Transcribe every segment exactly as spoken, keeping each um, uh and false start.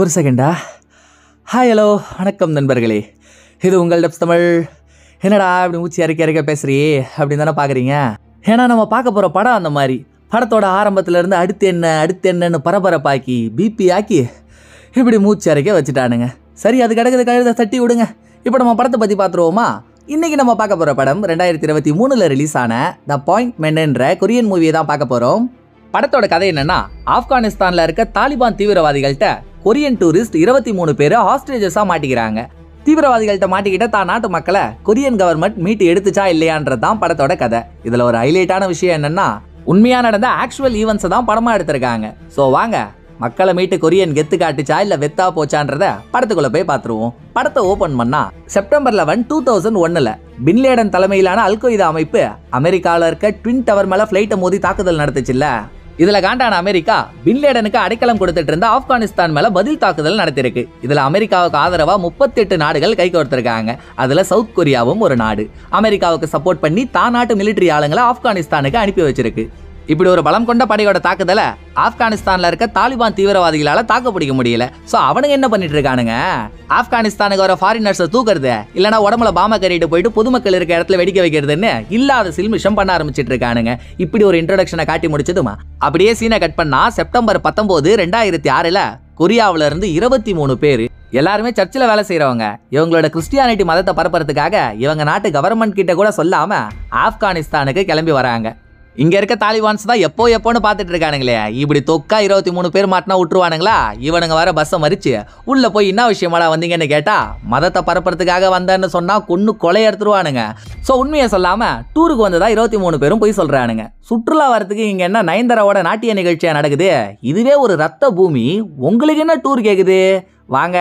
ஒரு செகண்டா. Hi, hello, வணக்கம் நண்பர்களே. இது உங்கள் டப்ஸ் தமிழ். என்னடா அப்படி மூச்சு அரைக்க அரைக்க பேசுறியே அப்படின்னு தானே பார்க்குறீங்க. ஏன்னா நம்ம பார்க்க போகிற படம் அந்த மாதிரி படத்தோட ஆரம்பத்துலேருந்து அடுத்து என்ன அடுத்து என்னன்னு பரபரப்பாக்கி பிபி ஆக்கி இப்படி மூச்சு அரைக்க வச்சுட்டானுங்க. சரி, அது கிடக்குது, கழுத தட்டி விடுங்க. இப்போ நம்ம படத்தை பற்றி பார்த்துருவோமா? இன்றைக்கி நம்ம பார்க்க போகிற படம் ரெண்டாயிரத்தி இருபத்தி மூணில் ரிலீஸ் ஆன த அப்பாயிண்ட்மெண்ட்ன்ற கொரியன் மூவியை தான் பார்க்க போகிறோம். படத்தோட கதை என்னன்னா, ஆப்கானிஸ்தானில் இருக்க தாலிபான் தீவிரவாதிகள்கிட்ட கொரியன் டூரிஸ்ட் இருபத்தி மூணு பேர் ஹாஸ்டேஜஸாக மாட்டிக்கிறாங்க. தீவிரவாதிகள்கிட்ட மாட்டிக்கிட்ட தான் நாட்டு மக்களை கொரியன் கவர்மெண்ட் மீட்டு எடுத்துச்சா இல்லையான்றது தான் படத்தோட கதை. இதில் ஒரு ஹைலைட்டான விஷயம் என்னென்னா, உண்மையாக நடந்த ஆக்சுவல் ஈவெண்ட்ஸை தான் படமாக எடுத்திருக்காங்க. ஸோ வாங்க, மக்களை மீட்டு கொரியன் கெத்து காட்டுச்சா இல்லை வெத்தா போச்சான்றத படத்துக்குள்ளே போய் பார்த்துருவோம். படத்தை ஓப்பன் பண்ணா செப்டம்பர் லெவன் டூ தௌசண்ட் ஒன்னில் பின்லேடன் தலைமையிலான அல்கொய்தா அமைப்பு அமெரிக்காவில் இருக்க ட்வின் டவர் மேலே ஃப்ளைட்டை மோதி தாக்குதல் நடத்துச்சுல்ல. இதுல காண்டான அமெரிக்கா பின்லேடனுக்கு அடைக்கலம் கொடுத்துட்டு இருந்த ஆப்கானிஸ்தான் மேல பதில் தாக்குதல் நடத்திருக்கு. இதுல அமெரிக்காவுக்கு ஆதரவா முப்பத்தி எட்டு நாடுகள் கைகோர்த்திருக்காங்க. அதுல சவுத் கொரியாவும் ஒரு நாடு. அமெரிக்காவுக்கு சப்போர்ட் பண்ணி தான் நாட்டு மிலிட்டரி ஆளுங்களை ஆப்கானிஸ்தானுக்கு அனுப்பி வச்சிருக்கு. இப்படி ஒரு பலம் கொண்ட படையோட தாக்குதலை ஆப்கானிஸ்தான்ல இருக்க தாலிபான் தீவிரவாதிகளால தாக்கு பிடிக்க முடியல. சோ அவனுங்க என்ன பண்ணிட்டு இருக்கானுங்க, ஆப்கானிஸ்தானுக்கு வர ஃபாரினர்ஸை தூக்குறது, இல்லைன்னா உடம்புல பாம்பை கறிட்டு போயிட்டு பொதுமக்கள் இருக்கிற இடத்துல வெடிக்க வைக்கிறதுன்னு இல்லாத சில்மிஷம் பண்ண ஆரம்பிச்சுட்டு இருக்கானுங்க. இப்படி ஒரு இன்ட்ரோடக்ஷனை காட்டி முடிச்சதுமா அப்படியே சீனை கட் பண்ணா செப்டம்பர் பத்தொன்பது ரெண்டாயிரத்தி ஆறுல கொரியாவில இருந்து இருபத்தி மூணு பேர் எல்லாருமே சர்ச்சில் வேலை செய்கிறவங்க. இவங்களோட கிறிஸ்டியானிட்டி மதத்தை பரப்புறதுக்காக இவங்க நாட்டு கவர்மெண்ட் கிட்ட கூட சொல்லாம ஆப்கானிஸ்தானுக்கு கிளம்பி வராங்க. இங்கே இருக்க தாலிபான்ஸ் தான் எப்போ எப்போன்னு பார்த்துட்டு இருக்கானுங்களே, இப்படி தொக்கா இருபத்தி மூணு பேர் மாட்டினா விட்டுருவானுங்களா? இவனுங்க வர பஸ்ஸை மறிச்சு உள்ளே போய் என்ன விஷயமாடா வந்தீங்கன்னு கேட்டால் மதத்தை பரப்புறதுக்காக வந்தேன்னு சொன்னால் கொன்று கொலை எடுத்துருவானுங்க. ஸோ உண்மையை சொல்லாமல் டூருக்கு வந்ததா இருபத்தி மூணு பேரும் போய் சொல்கிறானுங்க. சுற்றுலா வரத்துக்கு இங்கே என்ன நயன்தாராவோட நாட்டிய நிகழ்ச்சியாக நடக்குது, இதுவே ஒரு ரத்த பூமி, உங்களுக்கு என்ன டூர் கேட்குது, வாங்க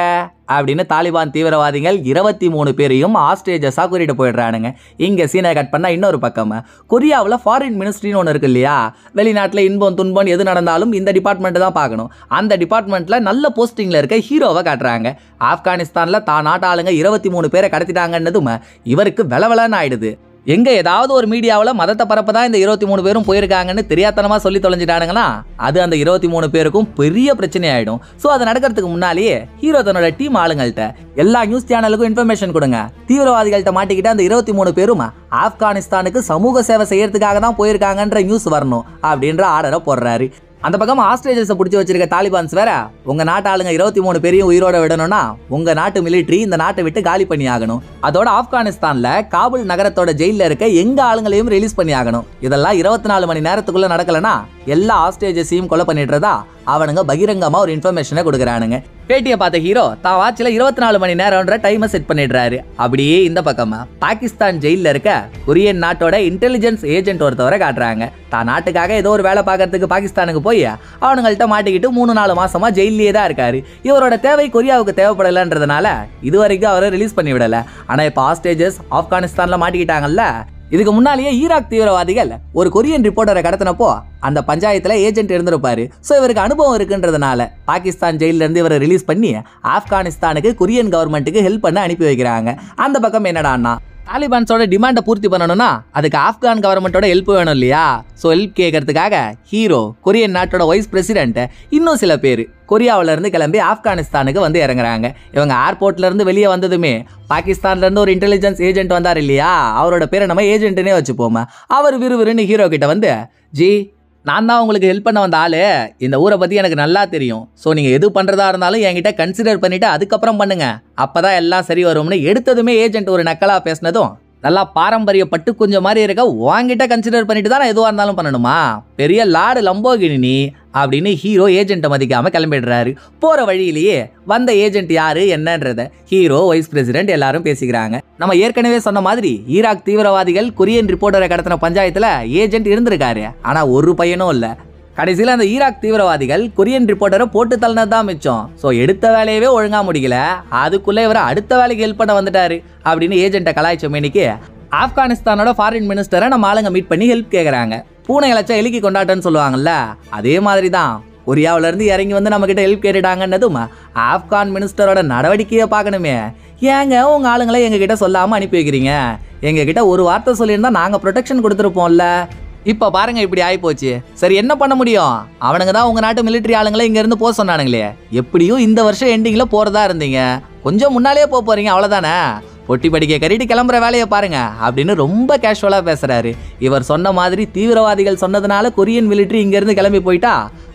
அப்படின்னு தாலிபான் தீவிரவாதிகள் இருபத்தி மூணு பேரையும் ஹாஸ்டேஜஸாக கூட்டிகிட்டு போயிடுறானுங்க. இங்கே சீனை கட் பண்ணால் இன்னொரு பக்கம் கொரியாவில் ஃபாரின் மினிஸ்ட்ரின்னு ஒன்று இருக்குது இல்லையா, வெளிநாட்டில் இன்பம் துன்பம் எது நடந்தாலும் இந்த டிபார்ட்மெண்ட்டு தான் பார்க்கணும். அந்த டிபார்ட்மெண்ட்டில் நல்ல போஸ்டிங்கில் இருக்க ஹீரோவை காட்டுறாங்க. ஆப்கானிஸ்தானில் தான் நாட்டு ஆளுங்க இருபத்தி மூணு பேரை கடத்திட்டாங்கன்னதும் இவருக்கு விளவலன்னு ஆயிடுது. எங்கே ஏதாவது ஒரு மீடியாவில் மதத்தை பரப்ப தான் இந்த இருபத்தி மூணு பேரும் போயிருக்காங்கன்னு தெரியாதனமாக சொல்லி தொலைஞ்சிட்டானுங்கன்னா அது அந்த இருபத்தி மூணு பேருக்கும் பெரிய பிரச்சனை ஆகிடும். ஸோ அது நடக்கிறதுக்கு முன்னாலேயே ஹீரோ தன்னோட டீம் ஆளுங்கள்கிட்ட எல்லா நியூஸ் சேனலுக்கும் இன்ஃபர்மேஷன் கொடுங்க, தீவிரவாதிகள்கிட்ட மாட்டிக்கிட்ட அந்த இருபத்தி மூணு பேரும் ஆப்கானிஸ்தானுக்கு சமூக சேவை செய்யறதுக்காக தான் போயிருக்காங்கன்ற நியூஸ் வரணும் அப்படின்ற ஆர்டரை போடுறாரு. அந்த பக்கம் ஆஸ்திரேலியஸை பிடிச்சி வச்சிருக்க தாலிபான்ஸ் வேற, உங்கள் நாட்டு ஆளுங்க இருபத்தி மூணு பேரையும் உயிரோட விடணும்னா உங்கள் நாட்டு மிலிட்ரி இந்த நாட்டை விட்டு காலி பண்ணி ஆகணும். அதோட ஆப்கானிஸ்தானில் காபுல் நகரத்தோட ஜெயிலில் இருக்க எங்கள் ஆளுங்களையும் ரிலீஸ் பண்ணி ஆகணும். இதெல்லாம் இருபத்தி நாலு மணி நேரத்துக்குள்ளே நடக்கலைன்னா எல்லா ஆஸ்திரேலியஸையும் கொலை பண்ணிடுறதா அவனுங்க பகிரங்கமாக ஒரு இன்ஃபர்மேஷனை கொடுக்குறானுங்க. பேட்டியை பார்த்த ஹீரோ தான் வாட்சில் இருபத்தி நாலு மணி நேரம்ன்ற டைமை செட் பண்ணிடுறாரு. அப்படியே இந்த பக்கமாக பாகிஸ்தான் ஜெயிலில் இருக்க கொரியன் நாட்டோட இன்டெலிஜென்ஸ் ஏஜென்ட் ஒருத்தவரை காட்டுறாங்க. தான் நாட்டுக்காக ஏதோ ஒரு வேலை பார்க்கறதுக்கு பாகிஸ்தானுக்கு போய் அவனுங்கள்ட்ட மாட்டிக்கிட்டு மூணு நாலு மாசமாக ஜெயிலே தான் இருக்காரு. இவரோட தேவை கொரியாவுக்கு தேவைப்படலைன்றதுனால இது வரைக்கும் அவரை ரிலீஸ் பண்ணி விடலை. ஆனால் இப்போ ஹாஸ்டேஜஸ் ஆப்கானிஸ்தானில் மாட்டிக்கிட்டாங்கல்ல, இதுக்கு முன்னாலேயே ஈராக் தீவிரவாதிகள் ஒரு கொரியன் ரிப்போர்ட்டரை கடத்தினப்போ அந்த பஞ்சாயத்தில் ஏஜென்ட் இருந்திருப்பாரு. ஸோ இவருக்கு அனுபவம் இருக்குன்றதுனால பாகிஸ்தான் ஜெயிலிருந்து இவரை ரிலீஸ் பண்ணி ஆப்கானிஸ்தானுக்கு கொரியன் கவர்மெண்ட்டுக்கு ஹெல்ப் பண்ண அனுப்பி வைக்கிறாங்க. அந்த பக்கம் என்னடான்னா, தாலிபான்ஸோட டிமாண்டை பூர்த்தி பண்ணணும்னா அதுக்கு ஆப்கான் கவர்மெண்ட்டோட ஹெல்ப் வேணும் இல்லையா. ஸோ ஹெல்ப் கேட்கறதுக்காக ஹீரோ, கொரியன் நாட்டோட வைஸ் பிரசிடென்ட், இன்னும் சில பேர் கொரியாவிலேருந்து கிளம்பி ஆப்கானிஸ்தானுக்கு வந்து இறங்குறாங்க. இவங்க ஏர்போர்ட்லேருந்து வெளியே வந்ததுமே பாகிஸ்தான்லேருந்து ஒரு இன்டெலிஜென்ஸ் ஏஜென்ட் வந்தார் இல்லையா, அவரோட பேரை நம்ம ஏஜென்ட்டுனே வச்சுப்போம். அவர் விறுவிறுன்னு ஹீரோ கிட்ட வந்து, ஜி நான் தான் உங்களுக்கு ஹெல்ப் பண்ண வந்த ஆள், இந்த ஊரை பற்றி எனக்கு நல்லா தெரியும், ஸோ நீங்கள் எது பண்ணுறதா இருந்தாலும் என்கிட்ட கன்சிடர் பண்ணிவிட்டு அதுக்கப்புறம் பண்ணுங்கள், அப்போ தான் எல்லாம் சரி வரும்னு எடுத்ததுமே ஏஜென்ட் ஒரு நக்கலாக பேசினதும், நல்லா பாரம்பரியப்பட்டு கொஞ்சம் மாதிரி இருக்க வாங்கிட்ட கன்சிடர் பண்ணிட்டு தான் நான் எதுவாக இருந்தாலும் பண்ணணுமா, பெரிய லாடு லம்போகினி அப்படின்னு ஹீரோ ஏஜென்ட்டை மதிக்காமல் கிளம்பிடுறாரு. போகிற வழியிலேயே வந்த ஏஜென்ட் யார் என்னன்றதை ஹீரோ வைஸ் பிரசிடென்ட் எல்லாரும் பேசிக்கிறாங்க. நம்ம ஏற்கனவே சொன்ன மாதிரி ஈராக் தீவிரவாதிகள் கொரியன் ரிப்போர்ட்டரை கடத்தின பஞ்சாயத்தில் ஏஜென்ட் இருந்திருக்காரு, ஆனால் ஒரு பையனும் இல்லை. கடைசியில் அந்த ஈராக் தீவிரவாதிகள் கொரியன் ரிப்போர்ட்டரை போட்டு தள்ளினது தான் மிச்சம். ஸோ எடுத்த வேலையவே ஒழுங்காக முடியல, அதுக்குள்ளே இவரை அடுத்த வேலைக்கு ஹெல்ப் பண்ண வந்துட்டாரு அப்படின்னு ஏஜென்ட்டை கலாய்ச்ச மேனிக்கு ஆப்கானிஸ்தானோட ஃபாரின் மினிஸ்டரை நம்ம ஆளுங்க மீட் பண்ணி ஹெல்ப் கேட்குறாங்க. பூனை இலச்சா எலுக்கி கொண்டாட்டன்னு சொல்லுவாங்கல்ல, அதே மாதிரி தான் கொரியாவிலேருந்து இறங்கி வந்து நம்மக்கிட்ட ஹெல்ப் கேட்டுட்டாங்கன்னதும் ஆப்கான் மினிஸ்டரோட நடவடிக்கையை பார்க்கணுமே, ஏங்க உங்கள் ஆளுங்களை எங்ககிட்ட சொல்லாமல் அனுப்பி வைக்கிறீங்க, எங்ககிட்ட ஒரு வார்த்தை சொல்லியிருந்தால் நாங்கள் ப்ரொடெக்ஷன் கொடுத்துருப்போம்ல, இப்போ பாருங்க இப்படி ஆயி போச்சு. சரி என்ன பண்ண முடியும், அவனுங்க தான் உங்க நாட்டு மிலிட்டரி ஆளுங்களை இங்க இருந்து போக சொன்னானுங்களே. எப்படியும் இந்த வருஷம் எண்டிங்ல போறதா இருந்தீங்க, கொஞ்சம் முன்னாலேயே போக போறீங்க அவ்வளவுதானே. பொட்டி படிக்க கறிட்டு கிளம்புற வேலையை பாருங்க அப்படின்னு ரொம்ப கேஷுவலா பேசுறாரு. இவர் சொன்ன மாதிரி தீவிரவாதிகள் சொன்னதுனால கொரியன் மிலிட்ரி இங்க இருந்து கிளம்பி போயிட்டா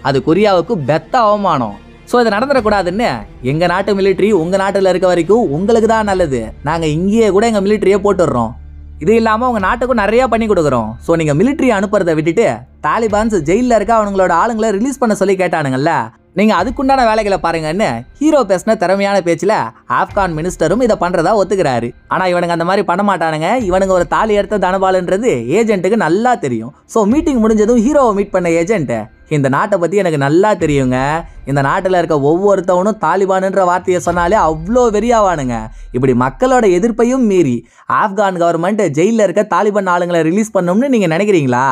அது கொரியாவுக்கு பெத்த அவமானம். ஸோ இது நடந்துடக்கூடாதுன்னு எங்கள் நாட்டு மிலிட்ரி உங்கள் நாட்டில் இருக்க வரைக்கும் உங்களுக்கு தான் நல்லது, நாங்கள் இங்கேயே கூட எங்கள் மிலிட்ரியை போட்டுடுறோம். இது இல்லாமல் உங்கள் நாட்டுக்கும் நிறையா பண்ணி கொடுக்குறோம். ஸோ நீங்கள் மிலிட்ரி அனுப்புறதை விட்டுட்டு தாலிபான்ஸ் ஜெயிலில் இருக்க அவங்களோட ஆளுங்களை ரிலீஸ் பண்ண சொல்லி கேட்டானுங்கள்ல, நீங்கள் அதுக்குண்டான வேலைகளை பாருங்கன்னு ஹீரோ பேசின திறமையான பேச்சில் ஆப்கான் மினிஸ்டரும் இதை பண்ணுறதா ஒத்துக்கிறாரு. ஆனால் இவனுங்க அந்த மாதிரி பண்ண மாட்டானுங்க. இவனுங்க ஒரு தாலி எடுத்த தனபாலுன்றது ஏஜென்ட்டுக்கு நல்லா தெரியும். ஸோ மீட்டிங் முடிஞ்சதும் ஹீரோவை மீட் பண்ண ஏஜென்ட்டு, இந்த நாட்டை பற்றி எனக்கு நல்லா தெரியுங்க, இந்த நாட்டில் இருக்க ஒவ்வொருத்தவனும் தாலிபானுன்ற வார்த்தையை சொன்னாலே அவ்வளோ வெறியாவானுங்க. இப்படி மக்களோட எதிர்ப்பையும் மீறி ஆப்கான் கவர்மெண்ட் ஜெயிலில் இருக்க தாலிபான் ஆளுங்களை ரிலீஸ் பண்ணணும்னு நீங்கள் நினைக்கிறீங்களா?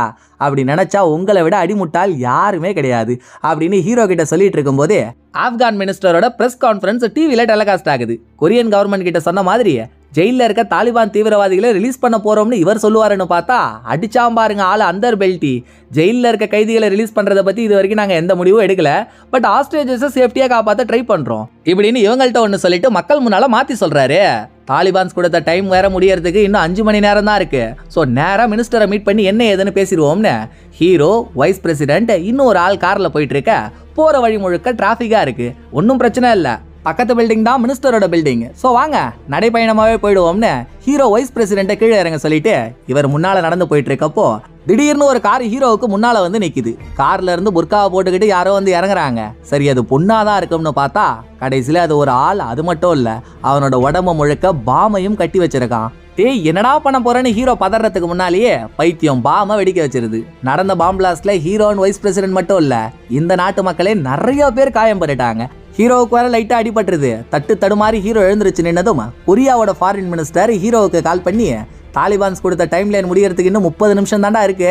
அப்படி நினச்சா உங்களை விட அடிமுட்டால் யாருமே கிடையாது அப்படின்னு ஹீரோ கிட்ட சொல்லிட்டு இருக்கும்போதே ஆப்கான் மினிஸ்டரோட ப்ரெஸ் கான்ஃபரன்ஸ் டிவியில் டெலிகாஸ்ட் ஆகுது. கொரியன் கவர்மெண்ட் கிட்ட சொன்ன மாதிரி ஜெயிலில் இருக்க தாலிபான் தீவிரவாதிகளை ரிலீஸ் பண்ண போகிறோம்னு இவர் சொல்லுவாருன்னு பார்த்தா அடிச்சாம் பாருங்க ஆள் அந்தர் பெல்ட்டி. ஜெயிலில் இருக்க கைதிகளை ரிலீஸ் பண்ணுறதை பற்றி இது வரைக்கும் நாங்கள் எந்த முடிவும் எடுக்கலை, பட் ஆஸ்ட்ரேஜஸை சேஃப்டியாக காப்பாற்ற ட்ரை பண்ணுறோம் இப்படின்னு இவங்கள்ட்ட ஒன்று சொல்லிட்டு மக்கள் முன்னால் மாற்றி சொல்கிறாரு. தாலிபான்ஸ் கொடுத்த டைம் வேற முடியறதுக்கு இன்னும் அஞ்சு மணி நேரம் தான் இருக்கு. ஸோ நேராக மினிஸ்டரை மீட் பண்ணி என்ன ஏதுன்னு பேசிடுவோம்னு ஹீரோ, வைஸ் பிரசிடென்ட், இன்னும் ஒரு ஆள் காரில் போயிட்டு இருக்க, போகிற வழி முழுக்க டிராஃபிக்காக இருக்கு. ஒன்றும் பிரச்சனை இல்லை, பக்கத்து பில்டிங் தான் மினிஸ்டரோட பில்டிங், ஸோ வாங்க நடைப்பயணமாகவே போயிடுவோம்னு ஹீரோ வைஸ் பிரசிடென்ட்டை கீழே இறங்க சொல்லிட்டு இவர் முன்னால் நடந்து போயிட்டு இருக்கப்போ திடீர்னு ஒரு கார் ஹீரோவுக்கு முன்னால் வந்து நிற்கிது. காரில் இருந்து புர்காவை போட்டுக்கிட்டு யாரோ வந்து இறங்குறாங்க. சரி அது பொண்ணாக தான் இருக்கும்னு பார்த்தா கடைசியில் அது ஒரு ஆள். அது மட்டும் இல்லை, அவனோட உடம்பு முழுக்க பாமையும் கட்டி வச்சிருக்கான். டேய் என்னடா பண்ண போறேன்னு ஹீரோ பதறதுக்கு முன்னாலேயே பைத்தியம் பாமை வெடிக்க வச்சிருது. நடந்த பாம்பிளாஸ்ட்ல ஹீரோன் வைஸ் பிரசிடென்ட் மட்டும் இல்லை, இந்த நாட்டு மக்களே நிறைய பேர் காயம் பண்ணிட்டாங்க. ஹீரோவுக்கு வேற லைட்டாக அடிபட்டுருது. தட்டு தடுமாறி ஹீரோ எழுந்துருச்சு நின்னதும் கொரியாவோட ஃபாரின் மினிஸ்டர் ஹீரோவுக்கு கால் பண்ணி, தாலிபான்ஸ் கொடுத்த டைம் லைன் முடியறதுக்கு இன்னும் முப்பது நிமிஷம் தாண்டா இருக்கு,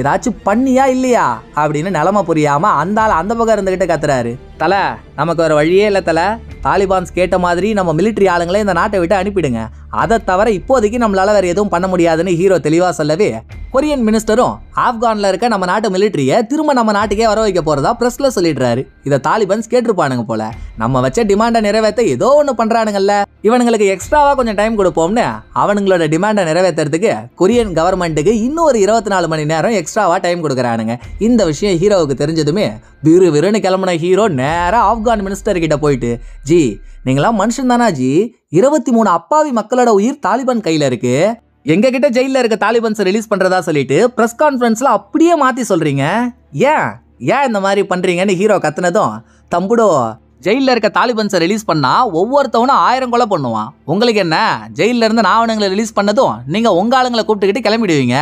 ஏதாச்சும் பண்ணியா இல்லையா அப்படின்னு நிலமை புரியாமல் அந்தால அந்த பக்கம் இருந்துகிட்டு கத்துறாரு. தலை நமக்கு ஒரு வழியே இல்லை தலை, தாலிபான்ஸ் கேட்ட மாதிரி நம்ம மிலிட்ரி ஆளுங்களை இந்த நாட்டை விட்டு அனுப்பிடுங்க, அதை தவிர இப்போதைக்கு நம்மளால் வேறு எதுவும் பண்ண முடியாதுன்னு ஹீரோ தெளிவாக சொல்லவே கொரியன் மினிஸ்டரும் ஆப்கானில் இருக்க நம்ம நாட்டு மிலிட்ரியை திரும்ப நம்ம நாட்டுக்கே வர வைக்க போகிறதா ப்ரெஸ்ஸில் சொல்லிடுறாரு. இதை தாலிபான்ஸ் கேட்டிருப்பானுங்க போல, நம்ம வச்ச டிமாண்டை நிறைவேற்ற ஏதோ ஒன்று பண்ணுறானுங்கல்ல, இவனுங்களுக்கு எக்ஸ்ட்ராவாக கொஞ்சம் டைம் கொடுப்போம்னு அவனுங்களோட டிமாண்டை நிறைவேற்றுறதுக்கு கொரியன் கவர்மெண்ட்டுக்கு இன்னும் ஒரு இருபத்தி நாலு மணி நேரம் எக்ஸ்ட்ராவாக டைம் கொடுக்குறானுங்க. இந்த விஷயம் ஹீரோவுக்கு தெரிஞ்சதுமே விறு விறுன்னு கிளம்புன ஹீரோ நேராக ஆப்கான் மினிஸ்டர்கிட்ட போயிட்டு, ஜி நீங்களாம் மனுஷன் தானா ஜி, இருபத்தி மூணு அப்பாவி மக்களோட உயிர் தாலிபான் கையில் இருக்கு, எங்ககிட்ட ஜெயிலில் இருக்க தாலிபான்ஸை ரிலீஸ் பண்ணுறதா சொல்லிட்டு ப்ரெஸ் கான்ஃபரன்ஸில் அப்படியே மாற்றி சொல்கிறீங்க, ஏன் ஏன் இந்த மாதிரி பண்ணுறீங்கன்னு ஹீரோ கத்துனதும், தம்புடோ ஜெயிலில் இருக்க தாலிபான்ஸை ரிலீஸ் பண்ணால் ஒவ்வொருத்தவனும் ஆயிரம் கொலை பண்ணுவான், உங்களுக்கு என்ன ஜெயிலில் இருந்து நான் அவனுங்களை ரிலீஸ் பண்ணதும் நீங்கள் உங்கள் ஆளுங்களை கூப்பிட்டுக்கிட்டு கிளம்பிடுவீங்க,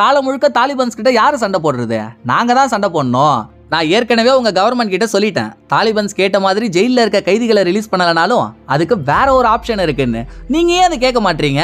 காலம் முழுக்க தாலிபான்ஸ் கிட்ட யார் சண்டை போடுறது, நாங்கள் தான் சண்டை போடணும். நான் ஏற்கனவே உங்கள் கவர்மெண்ட் கிட்ட சொல்லிட்டேன், தாலிபான்ஸ் கேட்ட மாதிரி ஜெயிலில் இருக்க கைதிகளை ரிலீஸ் பண்ணலனாலும் அதுக்கு வேற ஒரு ஆப்ஷன் இருக்குன்னு, நீங்கள் ஏன் அதை கேட்க மாட்டீங்க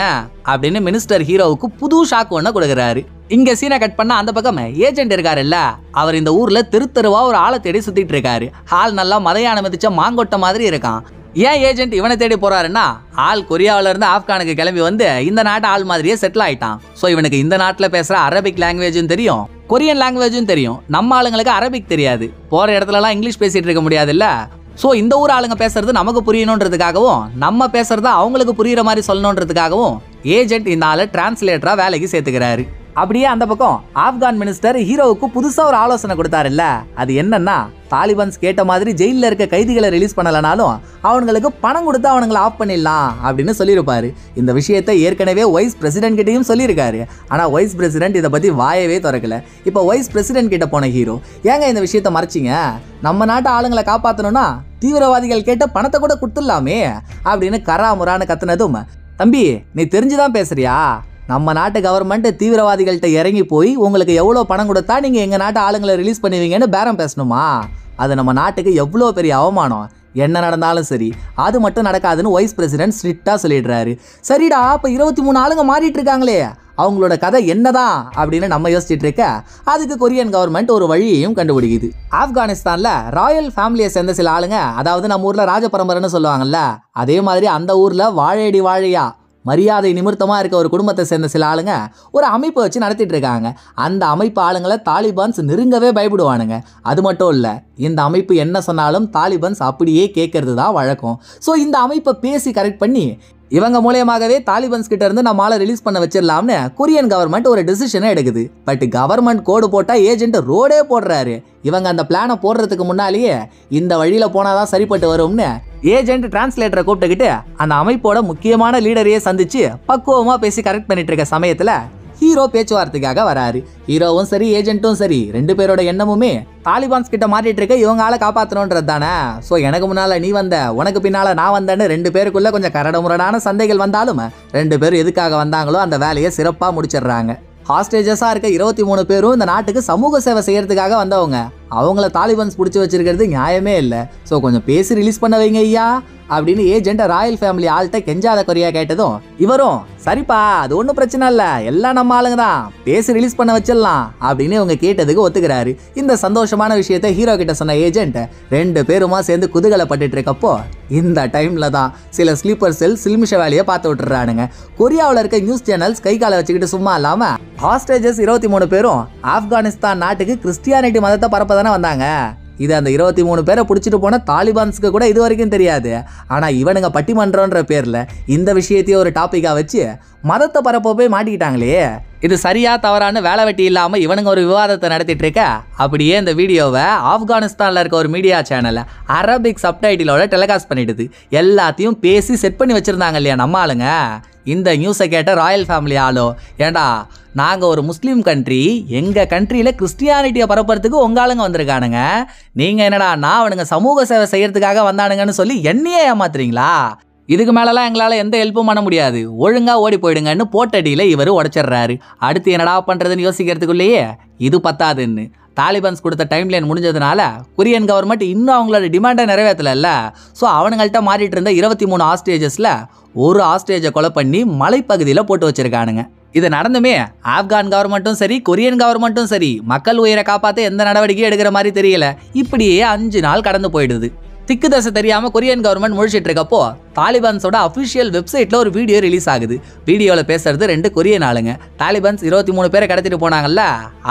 அப்படின்னு மினிஸ்டர் ஹீரோவுக்கு புது ஷாக் ஒன்று கொடுக்குறாரு. இங்கே சீனை கட் பண்ண அந்த பக்கம் ஏஜென்ட் இருக்காருல்ல, அவர் இந்த ஊரில் தெரு தெருவாக ஒரு ஆளை தேடி சுற்றிட்டு இருக்காரு. ஆள் நல்லா மதையான மிதிச்ச மாங்கொட்டை மாதிரி இருக்கான். ஏன் ஏஜென்ட் இவனை தேடி போறாருன்னா, ஆள் கொரியாவிலிருந்து ஆப்கானுக்கு கிளம்பி வந்து இந்த நாட்டை ஆள் மாதிரியே செட்டில் ஆயிட்டான். ஸோ இவனுக்கு இந்த நாட்டில் பேசுகிற அரபிக் லாங்குவேஜும் தெரியும், கொரியன் லாங்குவேஜும் தெரியும். நம்ம ஆளுங்களுக்கு அரபிக் தெரியாது, போகிற இடத்துலலாம் இங்கிலீஷ் பேசிகிட்டு இருக்க முடியாதுல்ல. ஸோ இந்த ஊர் ஆளுங்க பேசுறது நமக்கு புரியணுன்றதுக்காகவும் நம்ம பேசுறத அவங்களுக்கு புரியுற மாதிரி சொல்லணுன்றதுக்காகவும் ஏஜென்ட் இந்த ஆளை டிரான்ஸ்லேட்டராக வேலைக்கு சேர்த்துக்கிறாரு. அப்படியே அந்த பக்கம் ஆப்கான் மினிஸ்டர் ஹீரோவுக்கு புதுசாக ஒரு ஆலோசனை கொடுத்தாருல்ல, அது என்னன்னா, தாலிபான்ஸ் கேட்ட மாதிரி ஜெயிலில் இருக்க கைதிகளை ரிலீஸ் பண்ணலனாலும் அவங்களுக்கு பணம் கொடுத்து அவனுங்களை ஆஃப் பண்ணிடலாம் அப்படின்னு சொல்லியிருப்பாரு. இந்த விஷயத்தை ஏற்கனவே வைஸ் பிரசிடென்ட் கிட்டையும் சொல்லியிருக்காரு. ஆனால் வைஸ் பிரசிடென்ட் இதை பற்றி வாயவே திறக்கல. இப்போ வைஸ் பிரசிடென்ட் கிட்ட போன ஹீரோ, ஏங்க இந்த விஷயத்தை மறைச்சிங்க, நம்ம நாட்டு ஆளுங்களை காப்பாற்றணும்னா தீவிரவாதிகள் கேட்ட பணத்தை கூட கொடுத்துடலாமே அப்படின்னு கராமுரான்னு கத்துனதும், தம்பி நீ தெரிஞ்சுதான் பேசுறியா, நம்ம நாட்டு கவர்மெண்ட் தீவிரவாதிகள்கிட்ட இறங்கி போய் உங்களுக்கு எவ்வளோ பணம் கொடுத்தா நீங்கள் எங்கள் நாட்டு ஆளுங்களை ரிலீஸ் பண்ணுவீங்கன்னு பேரம் பேசணுமா, அது நம்ம நாட்டுக்கு எவ்வளோ பெரிய அவமானம், என்ன நடந்தாலும் சரி அது மட்டும் நடக்காதுன்னு வைஸ் பிரசிடென்ட் ஸ்ட்ரிக்டாக சொல்லிடுறாரு. சரிடா இப்போ இருபத்தி மூணு ஆளுங்க மாறிட்டு இருக்காங்களே அவங்களோட கதை என்னதான் அப்படின்னு நம்ம யோசிச்சுட்டு இருக்க, அதுக்கு கொரியன் கவர்மெண்ட் ஒரு வழியையும் கண்டுபிடிக்குது. ஆப்கானிஸ்தானில் ராயல் ஃபேமிலியை சேர்ந்த சில ஆளுங்க, அதாவது நம்ம ஊரில் ராஜ பரம்பரைன்னு சொல்லுவாங்கல்ல அதே மாதிரி அந்த ஊரில் வாழையடி வாழையா மரியாதை நிமித்தமாக இருக்க ஒரு குடும்பத்தை சேர்ந்த சில ஆளுங்க ஒரு அமைப்பை வச்சு நடத்திட்டு இருக்காங்க. அந்த அமைப்பு ஆளுங்களை தாலிபான்ஸ் நெருங்கவே பயப்படுவானுங்க. அது மட்டும் இல்லை, இந்த அமைப்பு என்ன சொன்னாலும் தாலிபான்ஸ் அப்படியே கேட்கறது தான் வழக்கம். ஸோ இந்த அமைப்பை பேசி கரெக்ட் பண்ணி இவங்க மூலயமாகவே தாலிபான்ஸ் கிட்ட இருந்து நம்மளால ரிலீஸ் பண்ண வச்சிடலாம்னு கொரியன் கவர்மெண்ட் ஒரு டிசிஷனை எடுக்குது. பட் கவர்மெண்ட் கோடு போட்டால் ஏஜென்ட் ரோடே போடுறாரு. இவங்க அந்த பிளானை போடுறதுக்கு முன்னாலேயே இந்த வழியில் போனால் தான் சரிப்பட்டு வரும்னு ஏஜென்ட் டிரான்ஸ்லேட்டரை கூப்பிட்டுக்கிட்டு அந்த அமைப்போட முக்கியமான லீடரையே சந்திச்சு பக்குவமாக பேசி கரெக்ட் பண்ணிட்டு இருக்க சமயத்தில் ஹீரோ பேச்சுவார்த்தைக்காக வராரு. ஹீரோவும் சரி ஏஜென்ட்டும் சரி ரெண்டு பேரோட எண்ணமுமே தாலிபான்ஸ் கிட்ட மாட்டிட்டு இருக்க இவங்களால காப்பாற்றணுன்றது தானே. ஸோ எனக்கு முன்னால் நீ வந்த, உனக்கு பின்னால் நான் வந்தேன்னு ரெண்டு பேருக்குள்ள கொஞ்சம் கரடுமுரடான சந்தைகள் வந்தாலும் ரெண்டு பேரும் எதுக்காக வந்தாங்களோ அந்த வேலையை சிறப்பாக முடிச்சிடுறாங்க. ஹாஸ்டேஜஸாக இருக்க இருபத்தி மூணு பேரும் இந்த நாட்டுக்கு சமூக சேவை செய்யறதுக்காக வந்தவங்க. அவங்கள தாலிபான்ஸ் பிடிச்சி வச்சிருக்கிறது நியாயமே இல்லை. ஸோ கொஞ்சம் பேசி ரிலீஸ் பண்ண வைங்க ஐயா அப்படின்னு ஏஜென்ட் ராயல் ஃபேமிலி ஆள்கிட்ட கெஞ்சாத குறையா கேட்டதும் இவரும் சரிப்பா அது ஒன்றும் பிரச்சனை இல்லை, எல்லாம் நம்ம ஆளுங்க தான், பேசி ரிலீஸ் பண்ண வச்சிடலாம் அப்படின்னு இவங்க கேட்டதுக்கு ஒத்துக்கிறாரு. இந்த சந்தோஷமான விஷயத்த ஹீரோ கிட்ட சொன்ன ஏஜென்ட் ரெண்டு பேருமா சேர்ந்து குதூகலப்பட்டு இருக்கப்போ இந்த டைம்ல தான் சில ஸ்லீப்பர் செல் சில்மிஷ வேலையை பார்த்து விட்டுறானுங்க. கொரியாவில் இருக்க நியூஸ் சேனல்ஸ் கை காலை வச்சுக்கிட்டு சும்மா இல்லாமல் ஹாஸ்டேஜஸ் இருபத்தி மூணு பேரும் ஆப்கானிஸ்தான் நாட்டுக்கு கிறிஸ்டியானிட்டி மதத்தை பரப்பதானே வந்தாங்க. இது அந்த இருபத்தி மூணு பேரை பிடிச்சிட்டு போன தாலிபான்ஸுக்கு கூட இது வரைக்கும் தெரியாது. ஆனால் இவனுங்க பட்டிமன்றன்ற பேரில் இந்த விஷயத்தையே ஒரு டாப்பிக்காக வச்சு மதத்தை பரப்ப போய் மாட்டிக்கிட்டாங்களே. இது சரியா தவறான வேலை வெட்டி இல்லாமல் இவனுங்க ஒரு விவாதத்தை நடத்திட்டு இருக்க அப்படியே இந்த வீடியோவை ஆப்கானிஸ்தானில் இருக்க ஒரு மீடியா சேனலை அரபிக் சப்டைட்டிலோட டெலிகாஸ்ட் பண்ணிடுது. எல்லாத்தையும் பேசி செட் பண்ணி வச்சுருந்தாங்க இல்லையா நம்ம ஆளுங்க. இந்த நியூஸை கேட்ட ராயல் ஃபேமிலி ஆளோ, ஏண்டா நாங்கள் ஒரு முஸ்லீம் கண்ட்ரி, எங்கள் கண்ட்ரியில் கிறிஸ்டியானிட்டியை பரப்புறதுக்கு உங்கள் ஆளுங்க வந்திருக்கானுங்க, நீங்கள் என்னடா நான் அவனுங்க சமூக சேவை செய்கிறதுக்காக வந்தானுங்கன்னு சொல்லி என்னையே ஏமாத்துறீங்களா, இதுக்கு மேலெலாம் எங்களால் எந்த ஹெல்ப்பும் பண்ண முடியாது, ஒழுங்காக ஓடி போயிடுங்கன்னு போட்டடியில் இவர் உடச்சிட்றாரு. அடுத்து என்னடா பண்ணுறதுன்னு யோசிக்கிறதுக்குள்ளேயே இது பத்தாதுன்னு தாலிபான்ஸ் கொடுத்த டைம்லைன் முடிஞ்சதுனால கொரியன் கவர்மெண்ட் இன்னும் அவங்களோட டிமாண்டை நிறைவேற்றலைல்ல. ஸோ அவனுங்கள்ட்ட மாறிட்டு இருந்த இருபத்தி மூணு ஹாஸ்டேஜஸில் ஒரு ஹாஸ்டேஜை கொலை பண்ணி மலைப்பகுதியில் போட்டு வச்சுருக்கானுங்க. இது நடந்துமே ஆப்கான் கவர்மெண்ட்டும் சரி கொரியன் கவர்மெண்ட்டும் சரி மக்கள் உயிரை காப்பாற்ற எந்த நடவடிக்கையும் எடுக்கிற மாதிரி தெரியல. இப்படியே அஞ்சு நாள் கடந்து போயிடுது. திக்கு தசை தெரியாமல் கொரியன் கவர்மெண்ட் முழிச்சிட்டு இருக்கப்போ தாலிபான்ஸோட அஃபிஷியல் வெப்சைட்டில் ஒரு வீடியோ ரிலீஸ் ஆகுது. வீடியோவில் பேசுறது ரெண்டு கொரியன் ஆளுங்க. தாலிபான்ஸ் இருபத்தி மூணு பேரை கடத்திட்டு போனாங்கல்ல,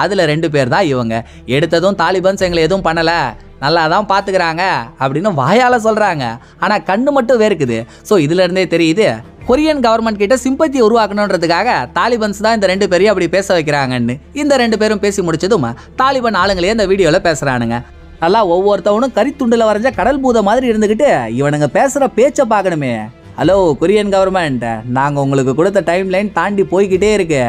அதில் ரெண்டு பேர் தான் இவங்க. எடுத்ததும் தாலிபான்ஸ் எங்களை எதுவும் பண்ணலை, நல்லா தான் பார்த்துக்கிறாங்க அப்படின்னு வாயால் சொல்கிறாங்க. ஆனால் கண்ணு மட்டும் வேர்க்குது. ஸோ இதுலேருந்தே தெரியுது கொரியன் கவர்மெண்ட் கிட்ட சிம்பத்தியை உருவாக்கணுன்றதுக்காக தாலிபான்ஸ் தான் இந்த ரெண்டு பேரையும் அப்படி பேச வைக்கிறாங்கன்னு. இந்த ரெண்டு பேரும் பேசி முடிச்சதும் தாலிபான் ஆளுங்களே இந்த வீடியோவில் பேசுகிறானுங்க. நல்லா ஒவ்வொருத்தவனும் கரித்துண்டில் வரைஞ்ச கடல் பூத மாதிரி இருந்துக்கிட்டு இவனுங்க பேசுகிற பேச்சை பார்க்கணுமே. ஹலோ கொரியன் கவர்மெண்ட், நாங்கள் உங்களுக்கு கொடுத்த டைம்லைன் தாண்டி போய்கிட்டே இருக்கு,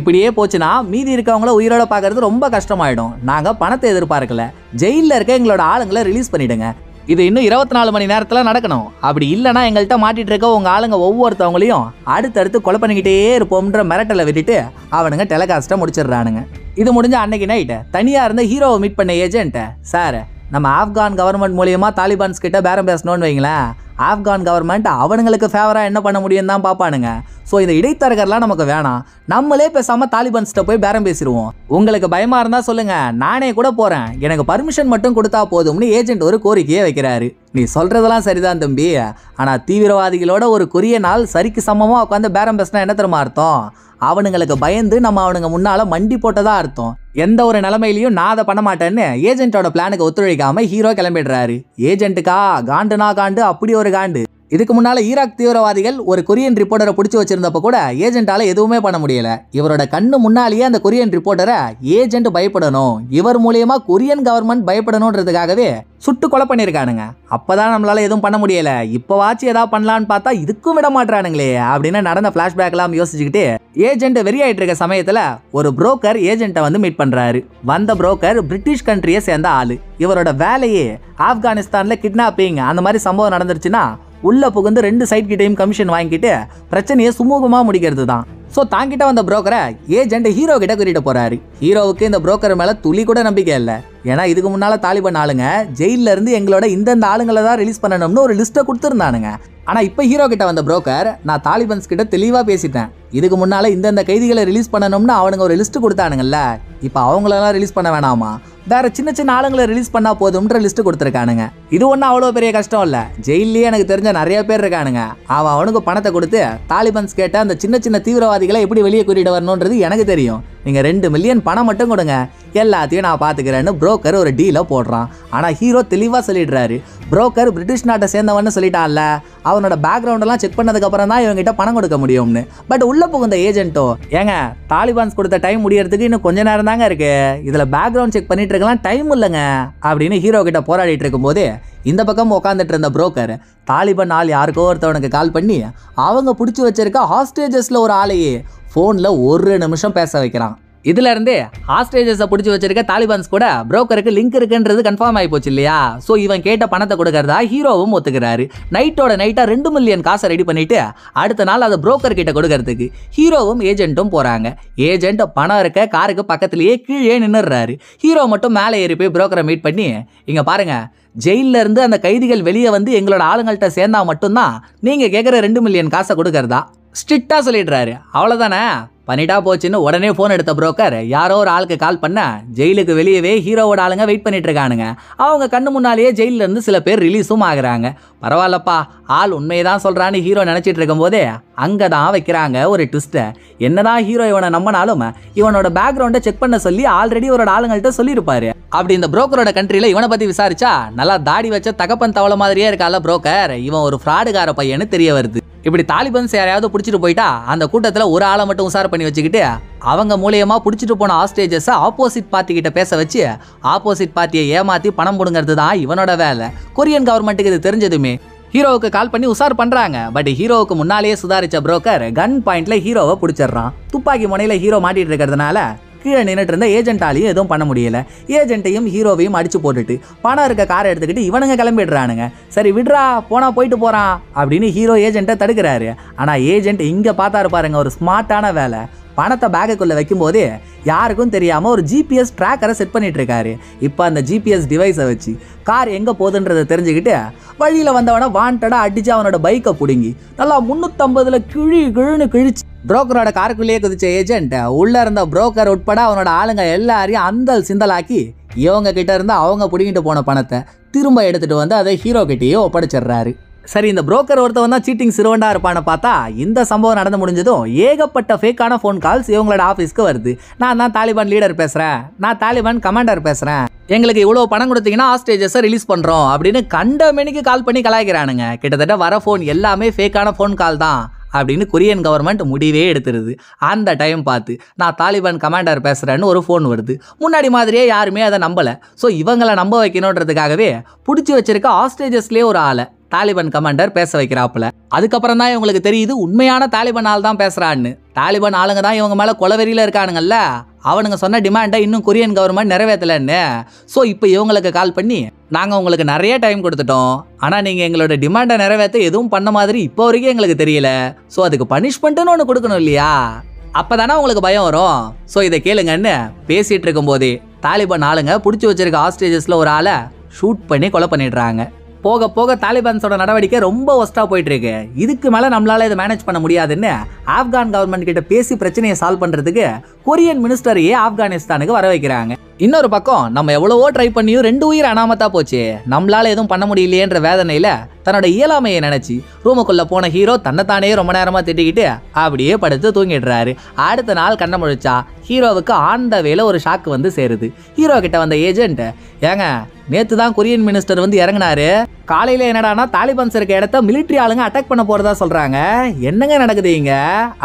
இப்படியே போச்சுன்னா மீதி இருக்கவங்கள உயிரோட பார்க்கறது ரொம்ப கஷ்டமாயிடும், நாங்கள் பணத்தை எதிர்பார்க்கல, ஜெயிலில் இருக்க எங்களோட ஆளுங்களை ரிலீஸ் பண்ணிவிடுங்க, இது இன்னும் இருபத்தி நாலு மணி நேரத்தில் நடக்கணும், அப்படி இல்லைனா எங்கள்கிட்ட மாட்டிகிட்டு இருக்க உங்கள் ஆளுங்க ஒவ்வொருத்தவங்களையும் அடுத்தடுத்து கொலை பண்ணிக்கிட்டே இருப்போம்ன்ற மிரட்டலை விட்டுட்டு அவனுங்க டெலிகாஸ்ட்டை முடிச்சிடுறானுங்க. இது முடிஞ்ச அன்னைக்கு நைட்டு தனியாக இருந்த ஹீரோவை மீட் பண்ண ஏஜென்ட்டை, சார் நம்ம ஆப்கான் கவர்மெண்ட் மூலயமா தாலிபான்ஸ் கிட்ட பேரம் பேசணும்னு வைங்களேன், ஆப்கான் கவர்மெண்ட் அவனுங்களுக்கு ஃபேவராக என்ன பண்ண முடியும்னு தான் பார்ப்பானுங்க. ஸோ இந்த இடைத்தரகர்லாம் நமக்கு வேணாம், நம்மளே பேசாமல் தாலிபான்ஸ்கிட்ட போய் பேரம் பேசிடுவோம், உங்களுக்கு பயமாக இருந்தால் சொல்லுங்கள், நானே கூட போகிறேன், எனக்கு பர்மிஷன் மட்டும் கொடுத்தா போதும்னு ஏஜென்ட் ஒரு கோரிக்கையை வைக்கிறாரு. நீ சொல்கிறதெல்லாம் சரிதான் தம்பி, ஆனால் தீவிரவாதிகளோட ஒரு கொரிய நாள் சரிக்கு சமமாக உட்காந்து பேரம் பேசினா என்ன தருமா அர்த்தம், அவனுங்களுக்கு பயந்து நம்ம அவனுங்க முன்னால் மண்டி போட்டதா அர்த்தம், எந்த ஒரு நிலைமையிலையும் நான் அதை பண்ண மாட்டேன்னு ஏஜென்ட்டோட பிளானுக்கு ஒத்துழைக்காமல் ஹீரோ கிளம்பிடுறாரு. ஏஜென்ட்டுக்கா காண்டுனா காண்டு அப்படி ஒரு காண்டு. இதுக்கு முன்னால் ஈராக் தீவிரவாதிகள் ஒரு கொரியன் ரிப்போர்ட்டரை பிடிச்சி வச்சிருந்தப்போ கூட ஏஜென்ட்டால் எதுவுமே பண்ண முடியலை. இவரோட கண்ணு முன்னாலேயே அந்த கொரியன் ரிப்போர்ட்டரை ஏஜென்ட் பயப்படணும், இவர் மூலயமா கொரியன் கவர்மெண்ட் பயப்படணுன்றதுக்காகவே சுட்டு கொலை பண்ணியிருக்கானுங்க. அப்போ தான் நம்மளால் எதுவும் பண்ண முடியலை, இப்போவாச்சும் ஏதாவது பண்ணலான்னு பார்த்தா இதுக்கும் விட மாட்டுறானுங்களே அப்படின்னு நடந்த ஃப்ளாஷ்பேக்லாம் யோசிச்சுக்கிட்டு ஏஜென்ட் வெறியாயிட்டு இருக்க சமயத்தில் ஒரு புரோக்கர் ஏஜென்ட்டை வந்து மீட் பண்ணுறாரு. வந்த புரோக்கர் பிரிட்டிஷ் கண்ட்ரியை சேர்ந்த ஆள். இவரோட வேலையே ஆப்கானிஸ்தானில் கிட்னாப்பிங் அந்த மாதிரி சம்பவம் நடந்துருச்சுன்னா உள்ளே புகுந்து ரெண்டு சைட் கிட்டையும் கமிஷன் வாங்கிட்டு பிரச்சனையை சுமூகமாக முடிக்கிறது தான். So, the broker is a hero. The hero is a broker. The ஏனா இதுக்கு முன்னால தாலிபான் ஆளுங்க ஜெயில்ல இருந்து எங்களோட இந்த இந்த ஆளுங்கள தான் ரிலீஸ் பண்ணனும்னு ஒரு லிஸ்ட் கொடுத்திருந்தானுங்க. ஆனா இப்போ ஹீரோ கிட்ட வந்த broker நான் தாலிபான்ஸ் கிட்ட தெளிவா பேசிட்டேன். இதுக்கு முன்னால இந்த இந்த கைதிகளை ரிலீஸ் பண்ணனும்னு அவனுங்க ஒரு லிஸ்ட் கொடுத்தானுங்கல்ல. இப்போ அவங்கள எல்லாம் ரிலீஸ் பண்ண வேணாமா? வேற சின்ன சின்ன ஆளுங்கள ரிலீஸ் பண்ணா போதும்ன்ற லிஸ்ட் கொடுத்திருக்கானுங்க. இது ஒண்ணு அவ்வளவு பெரிய கஷ்டம் இல்ல. ஜெயில்ல எனக்கு தெரிஞ்ச நிறைய பேர் இருக்கானுங்க. அவ அவனுக்கு பணத்தை கொடுத்து தாலிபான்ஸ் கிட்ட அந்த சின்ன சின்ன தீவிரவாதிகளை எப்படி வெளிய கூட்டிட்டு வரணும்ன்றது எனக்கு தெரியும். நீங்க two மில்லியன் பணம் மட்டும் கொடுங்க. எல்லாத்தையும் நான் பாத்துக்கறேன்னு broker ஒரு டீல போடுறான். ஆனா ஹீரோ தெளிவா சொல்லிடுறாரு. broker பிரிட்டிஷ் நாட்டை சேர்ந்தவன்னு சொல்லிட்டான்ல. அவனோட பேக்ரவுண்ட் எல்லாம் செக் பண்ணதுக்கு அப்புறம் தான் இவங்க கிட்ட பணம் கொடுக்க முடியும்னு. பட் உள்ள போகுந்த ஏஜென்ட்டோ ஏங்க தாலிபான்ஸ் கொடுத்த டைம் முடியறதுக்கு இன்னும் கொஞ்ச நேரம் தாங்க இருக்கு. இதல பேக்ரவுண்ட் செக் பண்ணிட்டு இருக்கலாம் டைம் இல்லங்க அப்படினு ஹீரோ கிட்ட போராடிட்டு இருக்கும்போது இந்த பக்கம் உட்கார்ந்துட்டு இருந்த broker தாலிபான் ஆள் யாருக்கோ ஒருத்தவனுக்கு கால் பண்ணி அவங்க புடிச்சு வச்சிருக்க ஹாஸ்டேஜஸ்ல ஒரு ஆளையே ஃபோன்ல ஒரு நிமிஷம் பேச வைக்கறான். இதுல இருந்தே ஹாஸ்டேஜஸை புடிச்சு வச்சிருக்க தாலிபான்ஸ் கூட brokerக்கு லிங்க் இருக்குன்றது கன்ஃபார்ம் ஆயி போச்சு இல்லையா. சோ இவன் கேட்ட பணத்தை கொடுக்கறதா ஹீரோவும் ஒத்துக்கறாரு. நைட்டோட நைட்டா two மில்லியன் காசை ரெடி பண்ணிட்டு அடுத்த நாள் அத broker கிட்ட கொடுக்கிறதுக்கு ஹீரோவும் ஏஜென்ட்டும் போறாங்க. ஏஜென்ட் பணம் இருக்க காருக்கு பக்கத்துலயே கீழே நின்னுறாரு. ஹீரோ மட்டும் மேலே ஏறி போய் brokerரை மீட் பண்ணி இங்க பாருங்க ஜெயில்ல இருந்து அந்த கைதிகள் வெளிய வந்து எங்களோட ஆளுங்கள்ட்ட சேர்ந்தா மட்டும் தான் நீங்க கேக்குற two மில்லியன் காசை கொடுக்கறதா ஸ்ட்ரிக்ட்டா சொல்லிடுறாரு. அவ்வளவுதானே பண்ணிட்டா போச்சுன்னு உடனே ஃபோன் எடுத்த broker யாரோ ஒரு ஆளுக்கு கால் பண்ண ஜெயிலுக்கு வெளியவே ஹீரோவோட ஆளுங்க வெயிட் பண்ணிட்டு இருக்கானுங்க. அவங்க கண்ணு முன்னாலேயே ஜெயில்ல இருந்து சில பேர் ரிலீஸும் ஆகுறாங்க. பரவாயில்லப்பா ஆள் உண்மையை தான் சொல்றான்னு ஹீரோ நினைச்சிட்டு இருக்கும்போதே அங்க தான் வைக்கிறாங்க ஒரு ட்விஸ்ட். என்னதான் ஹீரோ இவனை நம்பினாலும் இவனோட பேக்ரவுண்டை செக் பண்ண சொல்லி ஆல்ரெடி ஒரு ஆளுங்கள்ட்ட சொல்லியிருப்பாரு. அப்படி இந்த brokerோட கண்ட்ரியில இவனை பத்தி விசாரிச்சா நல்லா தாடி வச்ச தகப்பன் தவளை மாதிரியே இருக்கால broker இவன் ஒரு ஃப்ராடுகார பையன்னு தெரிய வருது. இப்படி தாலிபான்ஸ் யாரையாவது பிடிச்சிட்டு போயிட்டா அந்த கூட்டத்துல ஒரு ஆளை மட்டும் உசார் பண்ணி வச்சுக்கிட்டு அவங்க மூலமா பிடிச்சிட்டு போன ஹாஸ்டேஜஸை ஆப்போசிட் பார்ட்டி கிட்ட பேச வச்சு ஆப்போசிட் பார்ட்டியை ஏமாத்தி பணம் புடுங்கிறது தான் இவனோட வேலை. கொரியன் கவர்மெண்ட்டுக்கு இது தெரிஞ்சதுமே ஹீரோவுக்கு கால் பண்ணி உசார் பண்றாங்க. பட் ஹீரோவுக்கு முன்னாலேயே சுதாரிச்ச broker கன் பாயிண்ட்ல ஹீரோவை பிடிச்சிடறான். துப்பாக்கி முனையில ஹீரோ மாட்டிட்டு இருக்கிறதுனால கீழே நின்னுட்டு இருந்த ஏஜென்ட்டாலையும் எதுவும் பண்ண முடியல. ஏஜென்ட்டையும் ஹீரோவையும் அடிச்சு போட்டுட்டு பணம் இருக்க காரை எடுத்துக்கிட்டு இவனுங்க கிளம்பிடுறானுங்க. சரி விட்றா போனா போயிட்டு போறான் அப்படின்னு ஹீரோ ஏஜென்ட்டை தடுக்கிறாரு. ஆனா ஏஜென்ட் இங்க பார்த்தாரு பாருங்க ஒரு ஸ்மார்ட்டான வேலை. பணத்தை பேக்குக்குள்ள வைக்கும்போதே யாருக்கும் தெரியாம ஒரு ஜிபிஎஸ் ட்ராக்கரை செட் பண்ணிட்டு இருக்காரு. இப்போ அந்த ஜிபிஎஸ் டிவைஸை வச்சு கார் எங்க போகுதுன்றதை தெரிஞ்சுக்கிட்டு வழியில வந்தவனை வாண்டடா அடிச்சு அவனோட பைக்கை பிடுங்கி நல்லா முன்னூத்தம்பதுல கிழி கிழுன்னு கிழிச்சு brokerோட காருக்குள்ளேயே குதிச்ச ஏஜென்ட் உள்ள இருந்த broker உட்பட அவனோட ஆளுங்க எல்லாரையும் அந்தல் சிந்தலாக்கி இவங்க கிட்ட இருந்து அவங்க பிடிங்கிட்டு போன பணத்தை திரும்ப எடுத்துட்டு வந்து அதை ஹீரோ கிட்டேயே ஒப்படைச்சிடுறாரு. சரி இந்த broker ஒருத்தவன் தான் சீட்டிங் சிறுவண்டா இருப்பான்னு பார்த்தா இந்த சம்பவம் நடந்து முடிஞ்சதும் ஏகப்பட்ட ஃபேக்கான ஃபோன் கால்ஸ் இவங்களோட ஆஃபீஸ்க்கு வருது. நான் தான் தாலிபான் லீடர் பேசுறேன், நான் தாலிபான் கமாண்டர் பேசுறேன், எங்களுக்கு இவ்வளோ பணம் கொடுத்தீங்கன்னா ஹாஸ்டேஜஸை ரிலீஸ் பண்ணுறோம் அப்படின்னு கண்ட மணிக்கு கால் பண்ணி கலாய்க்கிறானுங்க. கிட்டத்தட்ட வர ஃபோன் எல்லாமே ஃபேக்கான ஃபோன் கால் தான் அப்படின்னு கொரியன் கவர்மெண்ட் முடிவே எடுத்துருது. அந்த டைம் பார்த்து நான் தாலிபான் கமாண்டர் பேசுகிறேன்னு ஒரு ஃபோன் வருது. முன்னாடி மாதிரியே யாருமே அதை நம்பலை. ஸோ இவங்களை நம்ப வைக்கணுன்றதுக்காகவே பிடிச்சி வச்சிருக்க ஹாஸ்டேஜஸ்லேயே ஒரு ஆளை தாலிபான் கமாண்டர் பேச வைக்கிறாப்புல. அதுக்கப்புறம் தான் இவங்களுக்கு தெரியுது உண்மையான தாலிபான் ஆள் தான் பேசுறான்னு. தாலிபான் ஆளுங்க தான் இவங்க மேல கொலவெறியில இருக்கானுங்கல்ல, அவனுங்க சொன்ன டிமாண்டை இன்னும் கொரியன் கவர்மெண்ட் நிறைவேற்றலன்னு. ஸோ இப்போ இவங்களுக்கு கால் பண்ணி நாங்கள் உங்களுக்கு நிறைய டைம் கொடுத்துட்டோம், ஆனால் நீங்கள் எங்களோட டிமாண்டை நிறைவேற்ற எதுவும் பண்ண மாதிரி இப்போ வரைக்கும் எங்களுக்கு தெரியல. ஸோ அதுக்கு பனிஷ்மெண்ட்டுன்னு ஒன்று கொடுக்கணும் இல்லையா, அப்போதானே உங்களுக்கு பயம் வரும். ஸோ இதை கேளுங்கன்னு பேசிகிட்டு இருக்கும்போதே தாலிபான் ஆளுங்க பிடிச்சி வச்சிருக்க ஹாஸ்டேஜஸில் ஒரு ஆளை ஷூட் பண்ணி கொலை பண்ணிடுறாங்க. போக போக தாலிபான்ஸோட நடவடிக்கை ரொம்ப ஒஸ்ட்டாக போயிட்டு இருக்கு. இதுக்கு மேலே நம்மளால இதை மேனேஜ் பண்ண முடியாதுன்னு ஆப்கான் கவர்மெண்ட் கிட்ட பேசி பிரச்சனையை சால்வ் பண்ணுறதுக்கு கொரியன் மினிஸ்டரையே ஆப்கானிஸ்தானுக்கு வர வைக்கிறாங்க. இன்னொரு பக்கம் நம்ம எவ்வளவோ ட்ரை பண்ணியும் ரெண்டு உயிர் அனாமத்தா போச்சு. நம்மளால எதுவும் பண்ண முடியலையேன்ற வேதனையில தன்னோட இயலாமையை நினைச்சு ரூமுக்குள்ள போன ஹீரோ தன்னைத்தானே ரொம்ப நேரமா திட்டிக்கிட்டு அப்படியே படுத்து தூங்கிடுறாரு. அடுத்த நாள் கண்ண முழிச்சா ஹீரோவுக்கு ஆந்த வேலை ஒரு ஷாக்கு வந்து சேருது. ஹீரோ கிட்ட வந்த ஏஜென்ட் ஏங்க நேத்து தான் கொரியன் மினிஸ்டர் வந்து இறங்கினாரு, காலையில என்னடானா தாலிபான்ஸ் இருக்க இடத்த மிலிட்ரி ஆளுங்க அட்டாக் பண்ண போறதா சொல்றாங்க, என்னங்க நடக்குது இங்க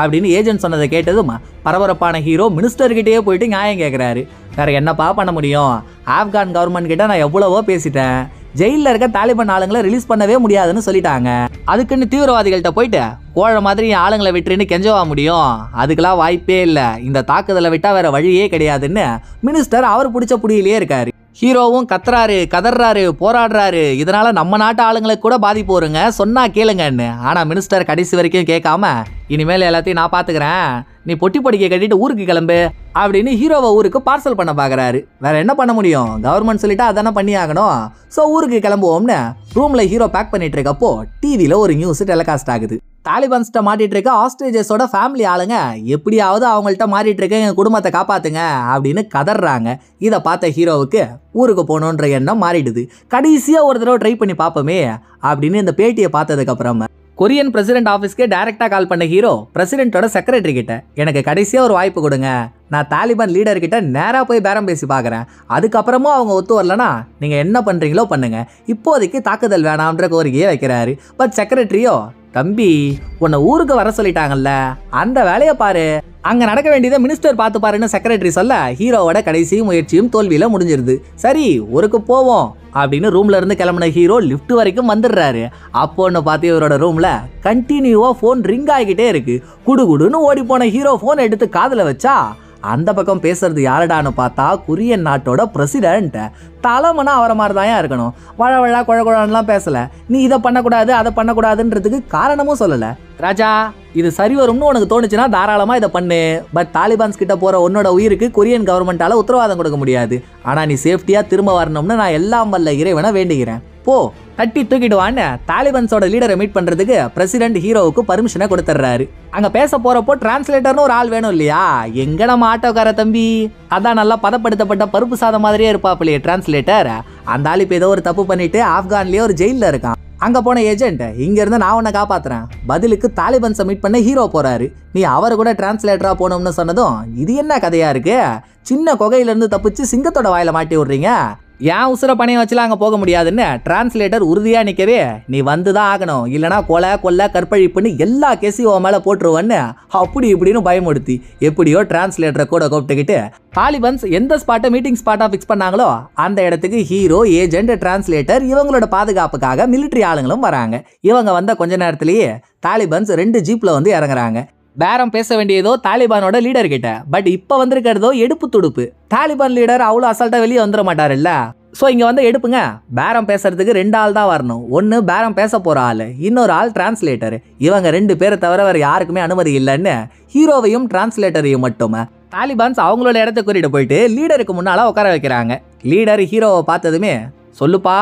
அப்படின்னு ஏஜென்ட் சொன்னதை கேட்டதும் பரபரப்பான ஹீரோ மினிஸ்டர்கிட்டயே போயிட்டு நியாயம் கேட்கிறாரு. வேற என்னப்பா பண்ண முடியும், ஆப்கான் கவர்மெண்ட் கிட்ட நான் எவ்வளவோ பேசிட்டேன், ஜெயிலில் இருக்க தாலிபான் ஆளுங்களை ரிலீஸ் பண்ணவே முடியாதுன்னு சொல்லிட்டாங்க, அதுக்குன்னு தீவிரவாதிகள்கிட்ட போயிட்டு கோழ மாதிரி ஆளுங்களை விட்டுன்னு கெஞ்சவா முடியும், அதுக்கெல்லாம் வாய்ப்பே இல்லை, இந்த தாக்குதலை விட்டா வேற வழியே கிடையாதுன்னு மினிஸ்டர் அவர் பிடிச்ச புடியிலேயே இருக்காரு. ஹீரோவும் கத்துறாரு, கதர்றாரு, போராடுறாரு. இதனால நம்ம நாட்டு ஆளுங்களுக்கு கூட பாதிப்பு வருங்க, சொன்னா கேளுங்கன்னு. ஆனால் மினிஸ்டர் கடைசி வரைக்கும் கேட்காம இனிமேல் எல்லாத்தையும் நான் பார்த்துக்கிறேன், நீ பொட்டி பொடிக்கை கட்டிட்டு ஊருக்கு கிளம்பு அப்படின்னு ஹீரோவை ஊருக்கு பார்சல் பண்ண பார்க்குறாரு. வேறு என்ன பண்ண முடியும், கவர்மெண்ட் சொல்லிட்டா அதானே பண்ணி ஆகணும். ஸோ ஊருக்கு கிளம்புவோம்னு ரூமில் ஹீரோ பேக் பண்ணிட்டு இருக்கப்போ டிவியில் ஒரு நியூஸ் டெலிகாஸ்ட் ஆகுது. தாலிபான்ஸ்கிட்ட மாட்டிட்டு இருக்க ஆஸ்ட்ரேஜஸோட ஃபேமிலி ஆளுங்க எப்படியாவது அவங்கள்ட்ட மாட்டிட்டு இருக்க எங்கள் குடும்பத்தை காப்பாற்றுங்க அப்படின்னு கதறாங்க. இதை பார்த்த ஹீரோவுக்கு ஊருக்கு போகணுன்ற எண்ணம் மாறிடுது. கடைசியாக ஒரு தடவை ட்ரை பண்ணி பார்ப்போமே அப்படின்னு இந்த பேட்டியை பார்த்ததுக்கப்புறமா கொரியன் பிரசிடென்ட் ஆஃபீஸ்க்கு டைரெக்டாக கால் பண்ண ஹீரோ பிரசிடென்ட்டோட செக்ரட்டரி கிட்ட, எனக்கு கடைசியாக ஒரு வாய்ப்பு கொடுங்க, நான் தாலிபான் லீடர்கிட்ட நேராக போய் பேரம் பேசி பார்க்குறேன், அதுக்கப்புறமும் அவங்க ஒத்து வரலனா நீங்கள் என்ன பண்ணுறீங்களோ பண்ணுங்கள், இப்போதைக்கு தாக்குதல் வேணாம்ன்ற கோரிக்கையை வைக்கிறாரு. பட் செக்ரட்டரியோ, தம்பி உன்னை ஊருக்கு வர சொல்லிட்டாங்கல்ல, அந்த வேலையை பாரு, அங்கே நடக்க வேண்டியதை மினிஸ்டர் பார்த்து பாருன்னு செக்ரட்டரி சொல்ல ஹீரோவோட கடைசி முயற்சியும் தோல்வியில் முடிஞ்சிருது. சரி ஊருக்கு போவோம் அப்படின்னு ரூம்ல இருந்து கிளம்புன ஹீரோ லிஃப்ட் வரைக்கும் வந்துடுறாரு. அப்போன்னு பார்த்து இவரோட ரூம்ல கண்டினியூவாக ஃபோன் ரிங் ஆகிக்கிட்டே இருக்கு. குடுகுடுன்னு ஓடி போன ஹீரோ ஃபோன் எடுத்து காதில் வச்சா அந்த பக்கம் பேசுறது யாருடான்னு பார்த்தா கொரியன் நாட்டோட பிரசிடென்ட். தலைமனா அவரை மாதிரி தான் இருக்கணும், வழவழா குழகுழான்லாம் பேசலை, நீ இதை பண்ணக்கூடாது அதை பண்ணக்கூடாதுன்றதுக்கு காரணமும் சொல்லலை. ராஜா இது சரி வரும்னு உனக்கு தோணுச்சுன்னா தாராளமாக இதை பண்ணு, பட் தாலிபான்ஸ் கிட்ட போகிற உன்னோட உயிருக்கு கொரியன் கவர்மெண்ட்டால் உத்தரவாதம் கொடுக்க முடியாது, ஆனால் நீ சேஃப்டியாக திரும்ப வரணும்னு நான் எல்லாம் வல்ல இறைவனை வேண்டுகிறேன், போ தட்டி தூக்கிடுவான்னு தாலிபான்ஸோட லீடரை மீட் பண்ணுறதுக்கு பிரசிடென்ட் ஹீரோவுக்கு பர்மிஷனை கொடுத்துட்றாரு. அங்கே பேச போகிறப்போ டிரான்ஸ்லேட்டர்னு ஒரு ஆள் வேணும் இல்லையா, எங்கே நம்ம ஆட்டோக்கார தம்பி, அதான் நல்லா பதப்படுத்தப்பட்ட பருப்பு சாதம் மாதிரியே இருப்பாப்பிள்ளையே டிரான்ஸ்லேட்டர், அந்த ஆள் இப்போ ஏதோ ஒரு தப்பு பண்ணிட்டு ஆப்கான்லேயே ஒரு ஜெயிலில் இருக்கான், அங்கே போன ஏஜென்ட் இங்கேருந்து நான் உன்னை காப்பாற்றுறேன் பதிலுக்கு தாலிபான்ஸை மீட் பண்ண ஹீரோ போகிறாரு. நீ அவர் கூட டிரான்ஸ்லேட்டராக போகணும்னு சொன்னதும் இது என்ன கதையாக இருக்குது, சின்ன கொகையிலேருந்து தப்பிச்சு சிங்கத்தோட வாயில் மாட்டி விட்றீங்க, ஏன் உசுர பணையை வச்சுலாம் அங்கே போக முடியாதுன்னு டிரான்ஸ்லேட்டர் உறுதியாக நிற்கவே, நீ வந்து தான் ஆகணும், இல்லைனா கொலை கொள்ளை கற்பழிப்புன்னு எல்லா கேஸையும் உன் மேலே போட்டுருவன்னு அப்படி இப்படின்னு பயமுடுத்தி எப்படியோ டிரான்ஸ்லேட்டரை கூட கூப்பிட்டுக்கிட்டு தாலிபான்ஸ் எந்த ஸ்பாட்டை மீட்டிங் ஸ்பாட்டாக ஃபிக்ஸ் பண்ணாங்களோ அந்த இடத்துக்கு ஹீரோ, ஏஜென்ட், டிரான்ஸ்லேட்டர் இவங்களோட பாதுகாப்புக்காக மிலிட்ரி ஆளுங்களும் வராங்க. இவங்க வந்த கொஞ்ச நேரத்துலேயே தாலிபான்ஸ் ரெண்டு ஜீப்பில் வந்து இறங்குறாங்க. பேரம் பேச வேண்டியதோ தாலிபானோட லீடர் கிட்ட, பட் இப்போ வந்திருக்கிறதோ எடுப்பு துடுப்பு. தாலிபான் லீடர் அவ்வளோ அசால்ட்டாக வெளியே வந்துட மாட்டார்ல, ஸோ இங்கே வந்து எடுப்புங்க. பேரம் பேசுறதுக்கு ரெண்டு ஆள் தான் வரணும், ஒன்று பேரம் பேச போகிற ஆள், இன்னொரு ஆள் டிரான்ஸ்லேட்டர். இவங்க ரெண்டு பேரை தவிர வேறு யாருக்குமே அனுமதி இல்லைன்னு ஹீரோவையும் டிரான்ஸ்லேட்டரையும் மட்டுமே தாலிபான்ஸ் அவங்களோட இடத்த கூட்டிகிட்டு போயிட்டு லீடருக்கு முன்னால் உட்கார வைக்கிறாங்க. லீடர் ஹீரோவை பார்த்ததுமே, சொல்லுப்பா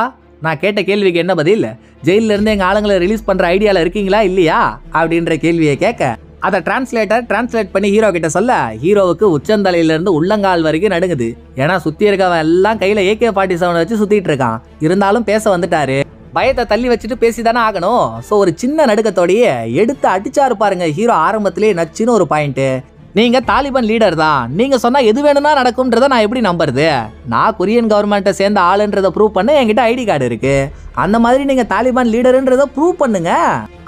நான் கேட்ட கேள்விக்கு என்ன பதில், ஜெயிலிருந்து எங்கள் ஆளுங்களை ரிலீஸ் பண்ணுற ஐடியாவில் இருக்கீங்களா இல்லையா அப்படின்ற கேள்வியை கேட்க அதை டிரான்ஸ்லேட்டர் டிரான்ஸ்லேட் பண்ணி ஹீரோ கிட்ட சொல்ல ஹீரோவுக்கு உச்சந்தலையிலேருந்து உள்ளங்கால் வரைக்கும் நடுங்குது. ஏன்னா சுற்றி இருக்கவன் எல்லாம் கையில் ஏகே ஃபார்ட்டி செவன் வச்சு சுற்றிட்டு இருக்கான், இருந்தாலும் பேச வந்துட்டாரு, பயத்தை தள்ளி வச்சுட்டு பேசி தானே ஆகணும். ஸோ ஒரு சின்ன நடுக்கத்தோடையே எடுத்து அடிச்சாரு பாருங்க ஹீரோ. ஆரம்பத்திலேயே நச்சுன்னு ஒரு பாயிண்ட்டு, நீங்கள் தாலிபான் லீடர் தான், நீங்கள் சொன்னால் எது வேணும்னா நடக்கும்ன்றதை நான் எப்படி நம்புறது, நான் கொரியன் கவர்மெண்ட்டை சேர்ந்த ஆளுன்றதை ப்ரூவ் பண்ண என்கிட்ட ஐடி கார்டு இருக்குது, அந்த மாதிரி நீங்கள் தாலிபான் லீடருன்றதை ப்ரூவ் பண்ணுங்க,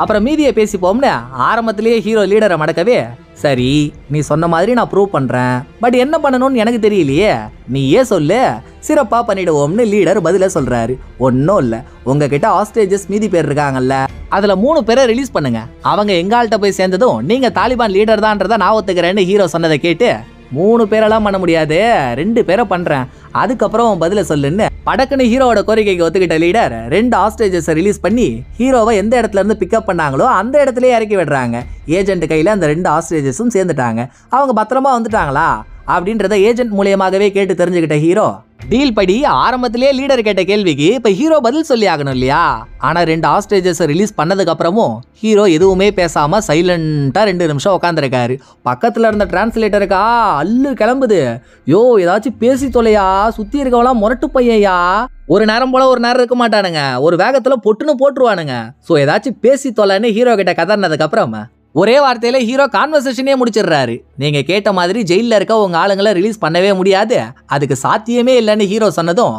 அப்புறம் மீதியை பேசிப்போம்னு ஆரம்பத்திலேயே ஹீரோ லீடரை மடக்கவே, சரி நீ சொன்ன மாதிரி நான் ப்ரூவ் பண்ணுறேன், பட் என்ன பண்ணணும்னு எனக்கு தெரியலையே, நீ ஏன் சொல்லு, சிறப்பாக பண்ணிடுவோம்னு லீடர் பதில சொல்கிறாரு. ஒன்றும் இல்லை, உங்ககிட்ட ஆஸ்ட்ரேஜஸ் மீதி பேர் இருக்காங்கல்ல, அதில் மூணு பேரை ரிலீஸ் பண்ணுங்க, அவங்க எங்கள்கிட்ட போய் சேர்ந்ததும் நீங்கள் தாலிபான் லீடர் தான்றதை நான் ஒத்துக்கிறேன்னு ஹீரோ சொன்னதை கேட்டு, மூணு பேரெல்லாம் பண்ண முடியாது, ரெண்டு பேரை பண்ணுறேன், அதுக்கப்புறம் பதில சொல்லுன்னு படக்குன்னு ஹீரோவோட கோரிக்கைக்கு ஒத்துக்கிட்ட லீடர் ரெண்டு ஆஸ்ட்ரேஜஸை ரிலீஸ் பண்ணி ஹீரோவை எந்த இடத்துல இருந்து பிக்கப் பண்ணாங்களோ அந்த இடத்துலேயே இறக்கி விடுறாங்க. ஏஜென்ட் கையில் அந்த ரெண்டு ஆஸ்ட்ரேஜஸும் சேர்ந்துட்டாங்க. அவங்க பத்திரமா வந்துட்டாங்களா அப்படின்றத ஏஜென்ட் மூலியமாகவே கேட்டு தெரிஞ்சுக்கிட்ட ஹீரோ, டீல் படி ஆரம்பத்திலே லீடர் கேட்ட கேள்விக்கு இப்போ ஹீரோ பதில் சொல்லி ஆகணும் இல்லையா. ஆனால் ரெண்டு ஆஸ்ட்ரேஜஸை ரிலீஸ் பண்ணதுக்கப்புறமும் ஹீரோ எதுவுமே பேசாமல் சைலண்ட்டாக ரெண்டு நிமிஷம் உட்காந்துருக்காரு. பக்கத்தில் இருந்த டிரான்ஸ்லேட்டருக்கா அல்லு கிளம்புது, யோ ஏதாச்சும் பேசி தொலையா, சுற்றி இருக்கவெல்லாம் முரட்டு பையயா, ஒரு நேரம் போல ஒரு நேரம் இருக்க மாட்டானுங்க, ஒரு வேகத்தில் பொட்டுன்னு போட்டுருவானுங்க, ஸோ ஏதாச்சும் பேசி தொலைன்னு ஹீரோ கிட்ட கதறினதுக்கப்புறமா ஒரே வார்த்தையில் ஹீரோ கான்வர்சேஷனே முடிச்சிடுறாரு. நீங்கள் கேட்ட மாதிரி ஜெயிலில் இருக்க உங்கள் ஆளுங்களை ரிலீஸ் பண்ணவே முடியாது, அதுக்கு சாத்தியமே இல்லைன்னு ஹீரோ சொன்னதும்,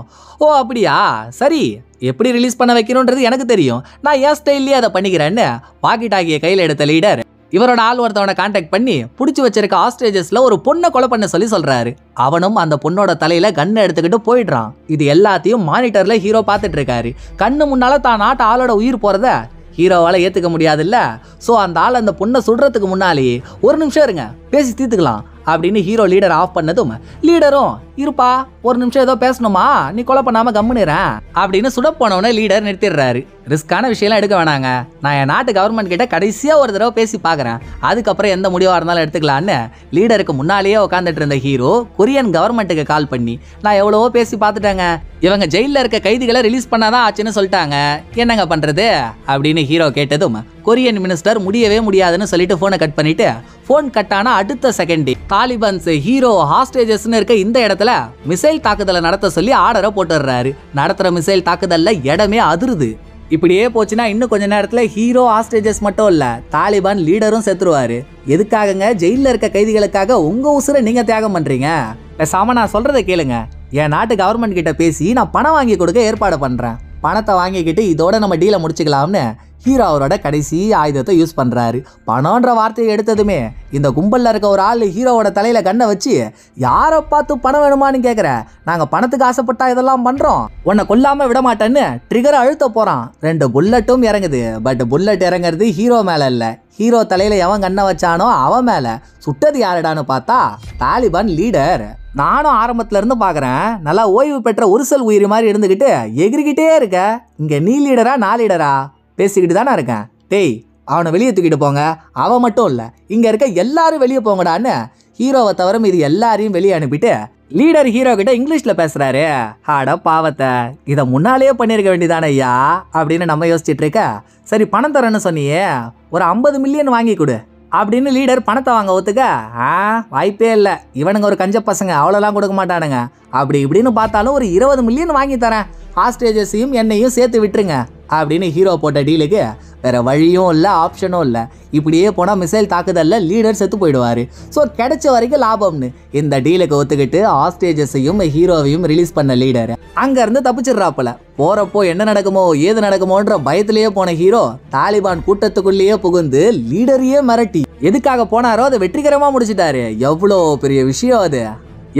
ஓ அப்படியா, சரி எப்படி ரிலீஸ் பண்ண வைக்கணுன்றது எனக்கு தெரியும், நான் ஏன் ஸ்டைல்லேயே அதை பண்ணிக்கிறேன்னு பாக்கெட் ஆகிய கையில் எடுத்த லீடர் இவரோட ஆள் ஒருத்தவனை கான்டாக்ட் பண்ணி பிடிச்சி வச்சிருக்க ஆஸ்ட்ரேஜஸில் ஒரு பொண்ணை கொலை பண்ண சொல்லி சொல்கிறாரு. அவனும் அந்த பொண்ணோட தலையில் கண்ணை எடுத்துக்கிட்டு போயிடுறான். இது எல்லாத்தையும் மானிட்டரில் ஹீரோ பார்த்துட்டு இருக்காரு. கண்ணு முன்னால் தான் நாட்டு ஆளோட உயிர் போகிறத ஹீரோவால் ஏற்றுக்க முடியாதுல்ல, ஸோ அந்த ஆள் அந்த பொண்ணை சுடுறதுக்கு முன்னாலேயே, ஒரு நிமிஷம் இருங்க பேசி தீர்த்துக்கலாம் அப்படின்னு ஹீரோ லீடர் ஆஃப் பண்ணதும் லீடரும் இருப்பா ஒரு நிமிஷம் ஏதோ பேசணுமா, நீ கொலை பண்ணாம கம்முனுறா அப்படின்னு சுடப் போனவன லீடர் நிறுத்திடுறாரு. ரிஸ்கான விஷயம்லாம் எடுக்க வேணாங்க, நான் என் நாட்டு கவர்மெண்ட் கிட்ட கடைசியா ஒரு தடவை பேசி பார்க்குறேன், அதுக்கப்புறம் எந்த முடிவாக இருந்தாலும் எடுத்துக்கலான்னு லீடருக்கு முன்னாலேயே உட்காந்துட்டு இருந்த ஹீரோ கொரியன் கவர்மெண்ட்டுக்கு கால் பண்ணி நான் எவ்வளவோ பேசி பார்த்துட்டேங்க, இவங்க ஜெயிலில் இருக்க கைதிகளை ரிலீஸ் பண்ணாதான் ஆச்சுன்னு சொல்லிட்டாங்க, என்னங்க பண்றது அப்படின்னு ஹீரோ கேட்டதும் கொரியன் மினிஸ்டர் முடியவே முடியாதுன்னு சொல்லிட்டு போனை கட் பண்ணிட்டு போன் கட் ஆன அடுத்த செகண்ட் தாலிபான்ஸ் ஹீரோ ஹாஸ்டேஜஸ்ன்னு இருக்க இந்த இடத்துல மிசைல் தாக்குதலை நடத்த சொல்லி ஆர்டரை போட்டுடுறாரு. நடத்துற மிசைல் தாக்குதல்ல இடமே அதிருது. இப்படியே போச்சுன்னா இன்னும் கொஞ்ச நேரத்துல ஹீரோ ஹாஸ்டேஜஸ் மட்டும் இல்ல தாலிபான் லீடரும் செத்துருவாரு. எதுக்காகங்க ஜெயில இருக்க கைதிகளுக்காக உங்க உசுரை நீங்க தியாகம் பண்றீங்க? பேசாம நான் சொல்றதை கேளுங்க, என் நாட்டு கவர்மெண்ட் கிட்ட பேசி நான் பணம் வாங்கி கொடுக்க ஏற்பாடு பண்றேன், பணத்தை வாங்கிக்கிட்டு இதோட நம்ம டீலை முடிச்சுக்கலாம்னு ஹீரோ அவரோட கடைசி ஆயுதத்தை யூஸ் பண்ணுறாரு. பணம்ன்ற வார்த்தையை எடுத்ததுமே இந்த கும்பலில் இருக்க ஒரு ஆள் ஹீரோவோட தலையில் கண்ணை வச்சு, யாரை பார்த்து பணம் வேணுமான்னு கேட்குற, நாங்கள் பணத்துக்கு ஆசைப்பட்டா இதெல்லாம் பண்ணுறோம், உன்னை கொல்லாமல் விட மாட்டேன்னு ட்ரிகரை அழுத்த போகிறான். ரெண்டு புல்லட்டும் இறங்குது. பட் புல்லட் இறங்குறது ஹீரோ மேலே இல்லை, ஹீரோ தலையில் எவன் கண்ணை வச்சானோ அவன் மேலே. சுட்டது யாருடான்னு பார்த்தா தாலிபான் லீடர். நானும் ஆரம்பத்துல இருந்து பார்க்குறேன், நல்லா ஓய்வு பெற்ற உருசல் உயிரி மாதிரி இருந்துக்கிட்டு எகிரிக்கிட்டே இருக்க, இங்கே நீ லீடரா நான் லீடரா பேசிக்கிட்டு தானே இருக்கேன், டேய் அவனை வெளியே தூக்கிட்டு போங்க, அவன் மட்டும் இல்லை இங்கே இருக்க எல்லாரும் வெளியே போங்கடான்னு ஹீரோவை தவிர இது எல்லாரையும் வெளியே அனுப்பிட்டு லீடர் ஹீரோ கிட்ட இங்கிலீஷில் பேசுகிறாரு. ஆட பாவத்தை, இதை முன்னாலேயே பண்ணியிருக்க வேண்டியதானே ஐயா அப்படின்னு நம்ம யோசிச்சுட்டு இருக்க, சரி பணம் தரேன்னு சொன்னியே, ஒரு ஐம்பது மில்லியன் வாங்கி கொடு அப்படின்னு லீடர் பணத்தை வாங்க ஒத்துக்க, ஆ வாய்ப்பே இல்லை, இவனுங்க ஒரு கஞ்ச பசங்க அவ்வளோலாம் கொடுக்க மாட்டானுங்க, அப்படி இப்படின்னு பார்த்தாலும் ஒரு இருபது மில்லியன் வாங்கி தரேன், ஹாஸ்டேஜஸையும் என்னையும் சேர்த்து விட்டுருங்க அப்படின்னு ஹீரோ போட்ட டீலுக்கு வேறு வழியும் இல்லை ஆப்ஷனும் இல்லை. இப்படியே போனால் மிசைல் தாக்குதலில் லீடர் செத்து போயிடுவார். ஸோ கிடைச்ச வரைக்கும் லாபம்னு இந்த டீலுக்கு ஒத்துக்கிட்டு ஹாஸ்டேஜஸையும் ஹீரோவையும் ரிலீஸ் பண்ண லீடர் அங்கேருந்து தப்பிச்சிடுறாப்புல. போகிறப்போ என்ன நடக்குமோ ஏது நடக்குமோன்ற பயத்திலேயே போன ஹீரோ தாலிபான் கூட்டத்துக்குள்ளேயே புகுந்து லீடரையே மிரட்டி எதுக்காக போனாரோ அதை வெற்றிகரமாக முடிச்சிட்டாரு. எவ்வளோ பெரிய விஷயம் அது!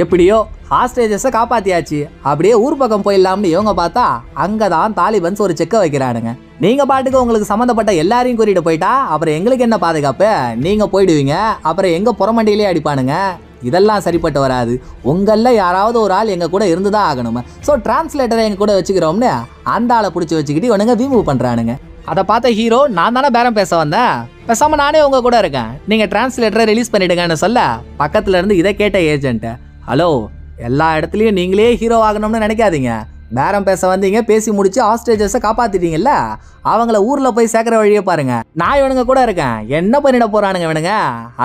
எப்படியோ ஹாஸ்டேஜஸை காப்பாற்றியாச்சு, அப்படியே ஊர் பக்கம் போயிடலாம்னு இவங்க பார்த்தா அங்கே தான் தாலிபான்ஸ் ஒரு செக்கை வைக்கிறானுங்க. நீங்கள் பாட்டுக்கு உங்களுக்கு சம்மந்தப்பட்ட எல்லாரையும் கூட்டிகிட்டு போயிட்டா அப்புறம் எங்களுக்கு என்ன பாதுகாப்பு, நீங்கள் போயிடுவீங்க, அப்புறம் எங்கள் புறமண்டியிலே அடிப்பானுங்க, இதெல்லாம் சரிப்பட்டு வராது, உங்களில் யாராவது ஒரு ஆள் எங்கள் கூட இருந்து தான் ஆகணும், ஸோ டிரான்ஸ்லேட்டரை எங்கள் கூட வச்சுக்கிறோம்னு அந்த ஆளை பிடிச்சி வச்சுக்கிட்டு இவனுங்க ரீமூவ் பண்ணுறானுங்க. அதை பார்த்த ஹீரோ, நான் தானே பேரம் பேச வந்தேன், பேசாமல் நானே உங்கள் கூட இருக்கேன், நீங்கள் டிரான்ஸ்லேட்டரை ரிலீஸ் பண்ணிவிடுங்கன்னு சொல்ல பக்கத்தில் இருந்து இதை கேட்ட ஏஜென்ட்டு, ஹலோ எல்லா இடத்துலையும் நீங்களே ஹீரோ ஆகணும்னு நினைக்காதீங்க, பேரம் பேச வந்தீங்க, பேசி முடிச்சு ஹாஸ்டேஜஸை காப்பாற்றிட்டீங்கல்ல, அவங்கள ஊரில் போய் சேர்க்குற வழியே பாருங்க, நான் இவனுங்க கூட இருக்கேன், என்ன பண்ணிட போகிறானுங்க இவனுங்க,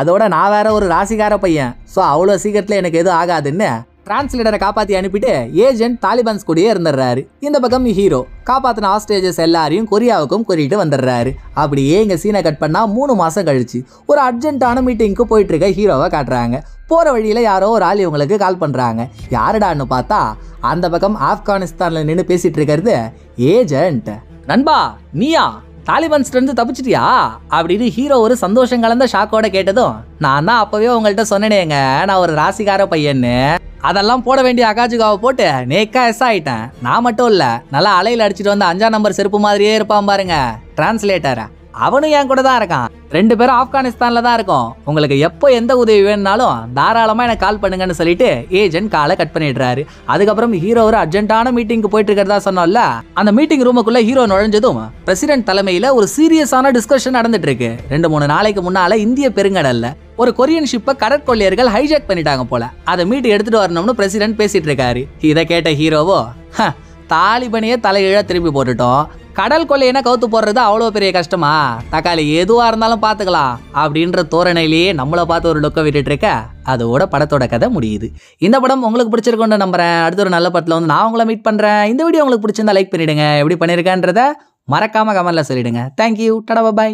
அதோட நான் வேற ஒரு ராசிக்கார பையன், ஸோ அவ்வளோ சீக்கிரத்தில் எனக்கு எதுவும் ஆகாதுன்னு டிரான்ஸ்லேட்டரை காப்பாற்றி அனுப்பிட்டு ஏஜென்ட் தாலிபான்ஸ் கூடயே இருந்துடுறாரு. இந்த பக்கம் ஹீரோ காப்பாற்றின ஹாஸ்டேஜஸ் எல்லாரையும் கொரியாவுக்கும் கூட்டிகிட்டு வந்துடுறாரு. அப்படியே இங்கே சீனை கட் பண்ணால் மூணு மாதம் கழிச்சு ஒரு அர்ஜென்ட்டான மீட்டிங்க்கு போயிட்டுருக்க ஹீரோவை காட்டுறாங்க. போகிற வழியில் யாரோ ஒரு ஆள் இவங்களுக்கு கால் பண்ணுறாங்க. யாருடான்னு பார்த்தா அந்த பக்கம் ஆப்கானிஸ்தானில் நின்று பேசிகிட்டு இருக்கிறது ஏஜென்ட். நண்பா நீயா தாலிபான்ஸ்டருந்து தப்பிச்சிட்டியா அப்படின்னு ஹீரோ ஒரு சந்தோஷம் கலந்த ஷாக்கோட கேட்டதும், நான் தான் அப்போவே உங்கள்கிட்ட சொன்னேனேங்க நான் ஒரு ராசிக்கார பையன்னு, அதெல்லாம் போட வேண்டிய அகாஜுகாவை போட்டு நேக்கா எஸ் ஆகிட்டேன், நான் மட்டும் இல்லை நல்லா அலையில் அடிச்சுட்டு வந்த அஞ்சாம் நம்பர் செருப்பு மாதிரியே இருப்பான் பாருங்க டிரான்ஸ்லேட்டர், அவனும் என் கூட தான் இருக்கான், ரெண்டு பேரும் ஆப்கானிஸ்தானில் தான் இருக்கும், உங்களுக்கு எப்போ எந்த உதவி வேணும்னாலும் தாராளமாக எனக்கு கால் பண்ணுங்கன்னு சொல்லிட்டு ஏஜென்ட் காலை கட் பண்ணிடுறாரு. அதுக்கப்புறம் ஹீரோ ஒரு அர்ஜென்ட்டான மீட்டிங்க்கு போயிட்டு இருக்கிறதா சொன்னோம்ல, அந்த மீட்டிங் ரூமுக்குள்ளே ஹீரோ நுழைஞ்சதும் பிரசிடென்ட் தலைமையில் ஒரு சீரியஸான டிஸ்கஷன் நடந்துட்டு இருக்கு. ரெண்டு மூணு நாளைக்கு முன்னால் இந்திய பெருங்கடலில் ஒரு கொரியன் ஷிப்பை கடற்கொள்ளையர்கள் ஹைஜாக் பண்ணிட்டாங்க போல, அதை மீட்டு எடுத்துகிட்டு வரணும்னு பிரசிடென்ட் பேசிகிட்டு இருக்காரு. இதை கேட்ட ஹீரோவோ, தாலிபனையே தலையிழா திருப்பி போட்டுட்டோம், கடல் கொள்ளையினா கவுத்து போடுறது அவ்வளோ பெரிய கஷ்டமா, தக்காளி எதுவாக இருந்தாலும் பார்த்துக்கலாம் அப்படின்ற தோரணையிலேயே நம்மளை பார்த்து ஒரு லுக்கை விட்டுட்டு இருக்க, அதோட படத்தோட கதை முடியுது. இந்த படம் உங்களுக்கு பிடிச்சிருக்கோன்னு நம்புறேன். அடுத்த ஒரு நல்ல படத்தில் வந்து நான் உங்களை மீட் பண்ணுறேன். இந்த வீடியோ உங்களுக்கு பிடிச்சிருந்தா லைக் பண்ணிவிடுங்க, எப்படி பண்ணியிருக்கேன்றத மறக்காமல் கமெண்ட்டில் சொல்லிவிடுங்க. தேங்க்யூ, டடா பாய்.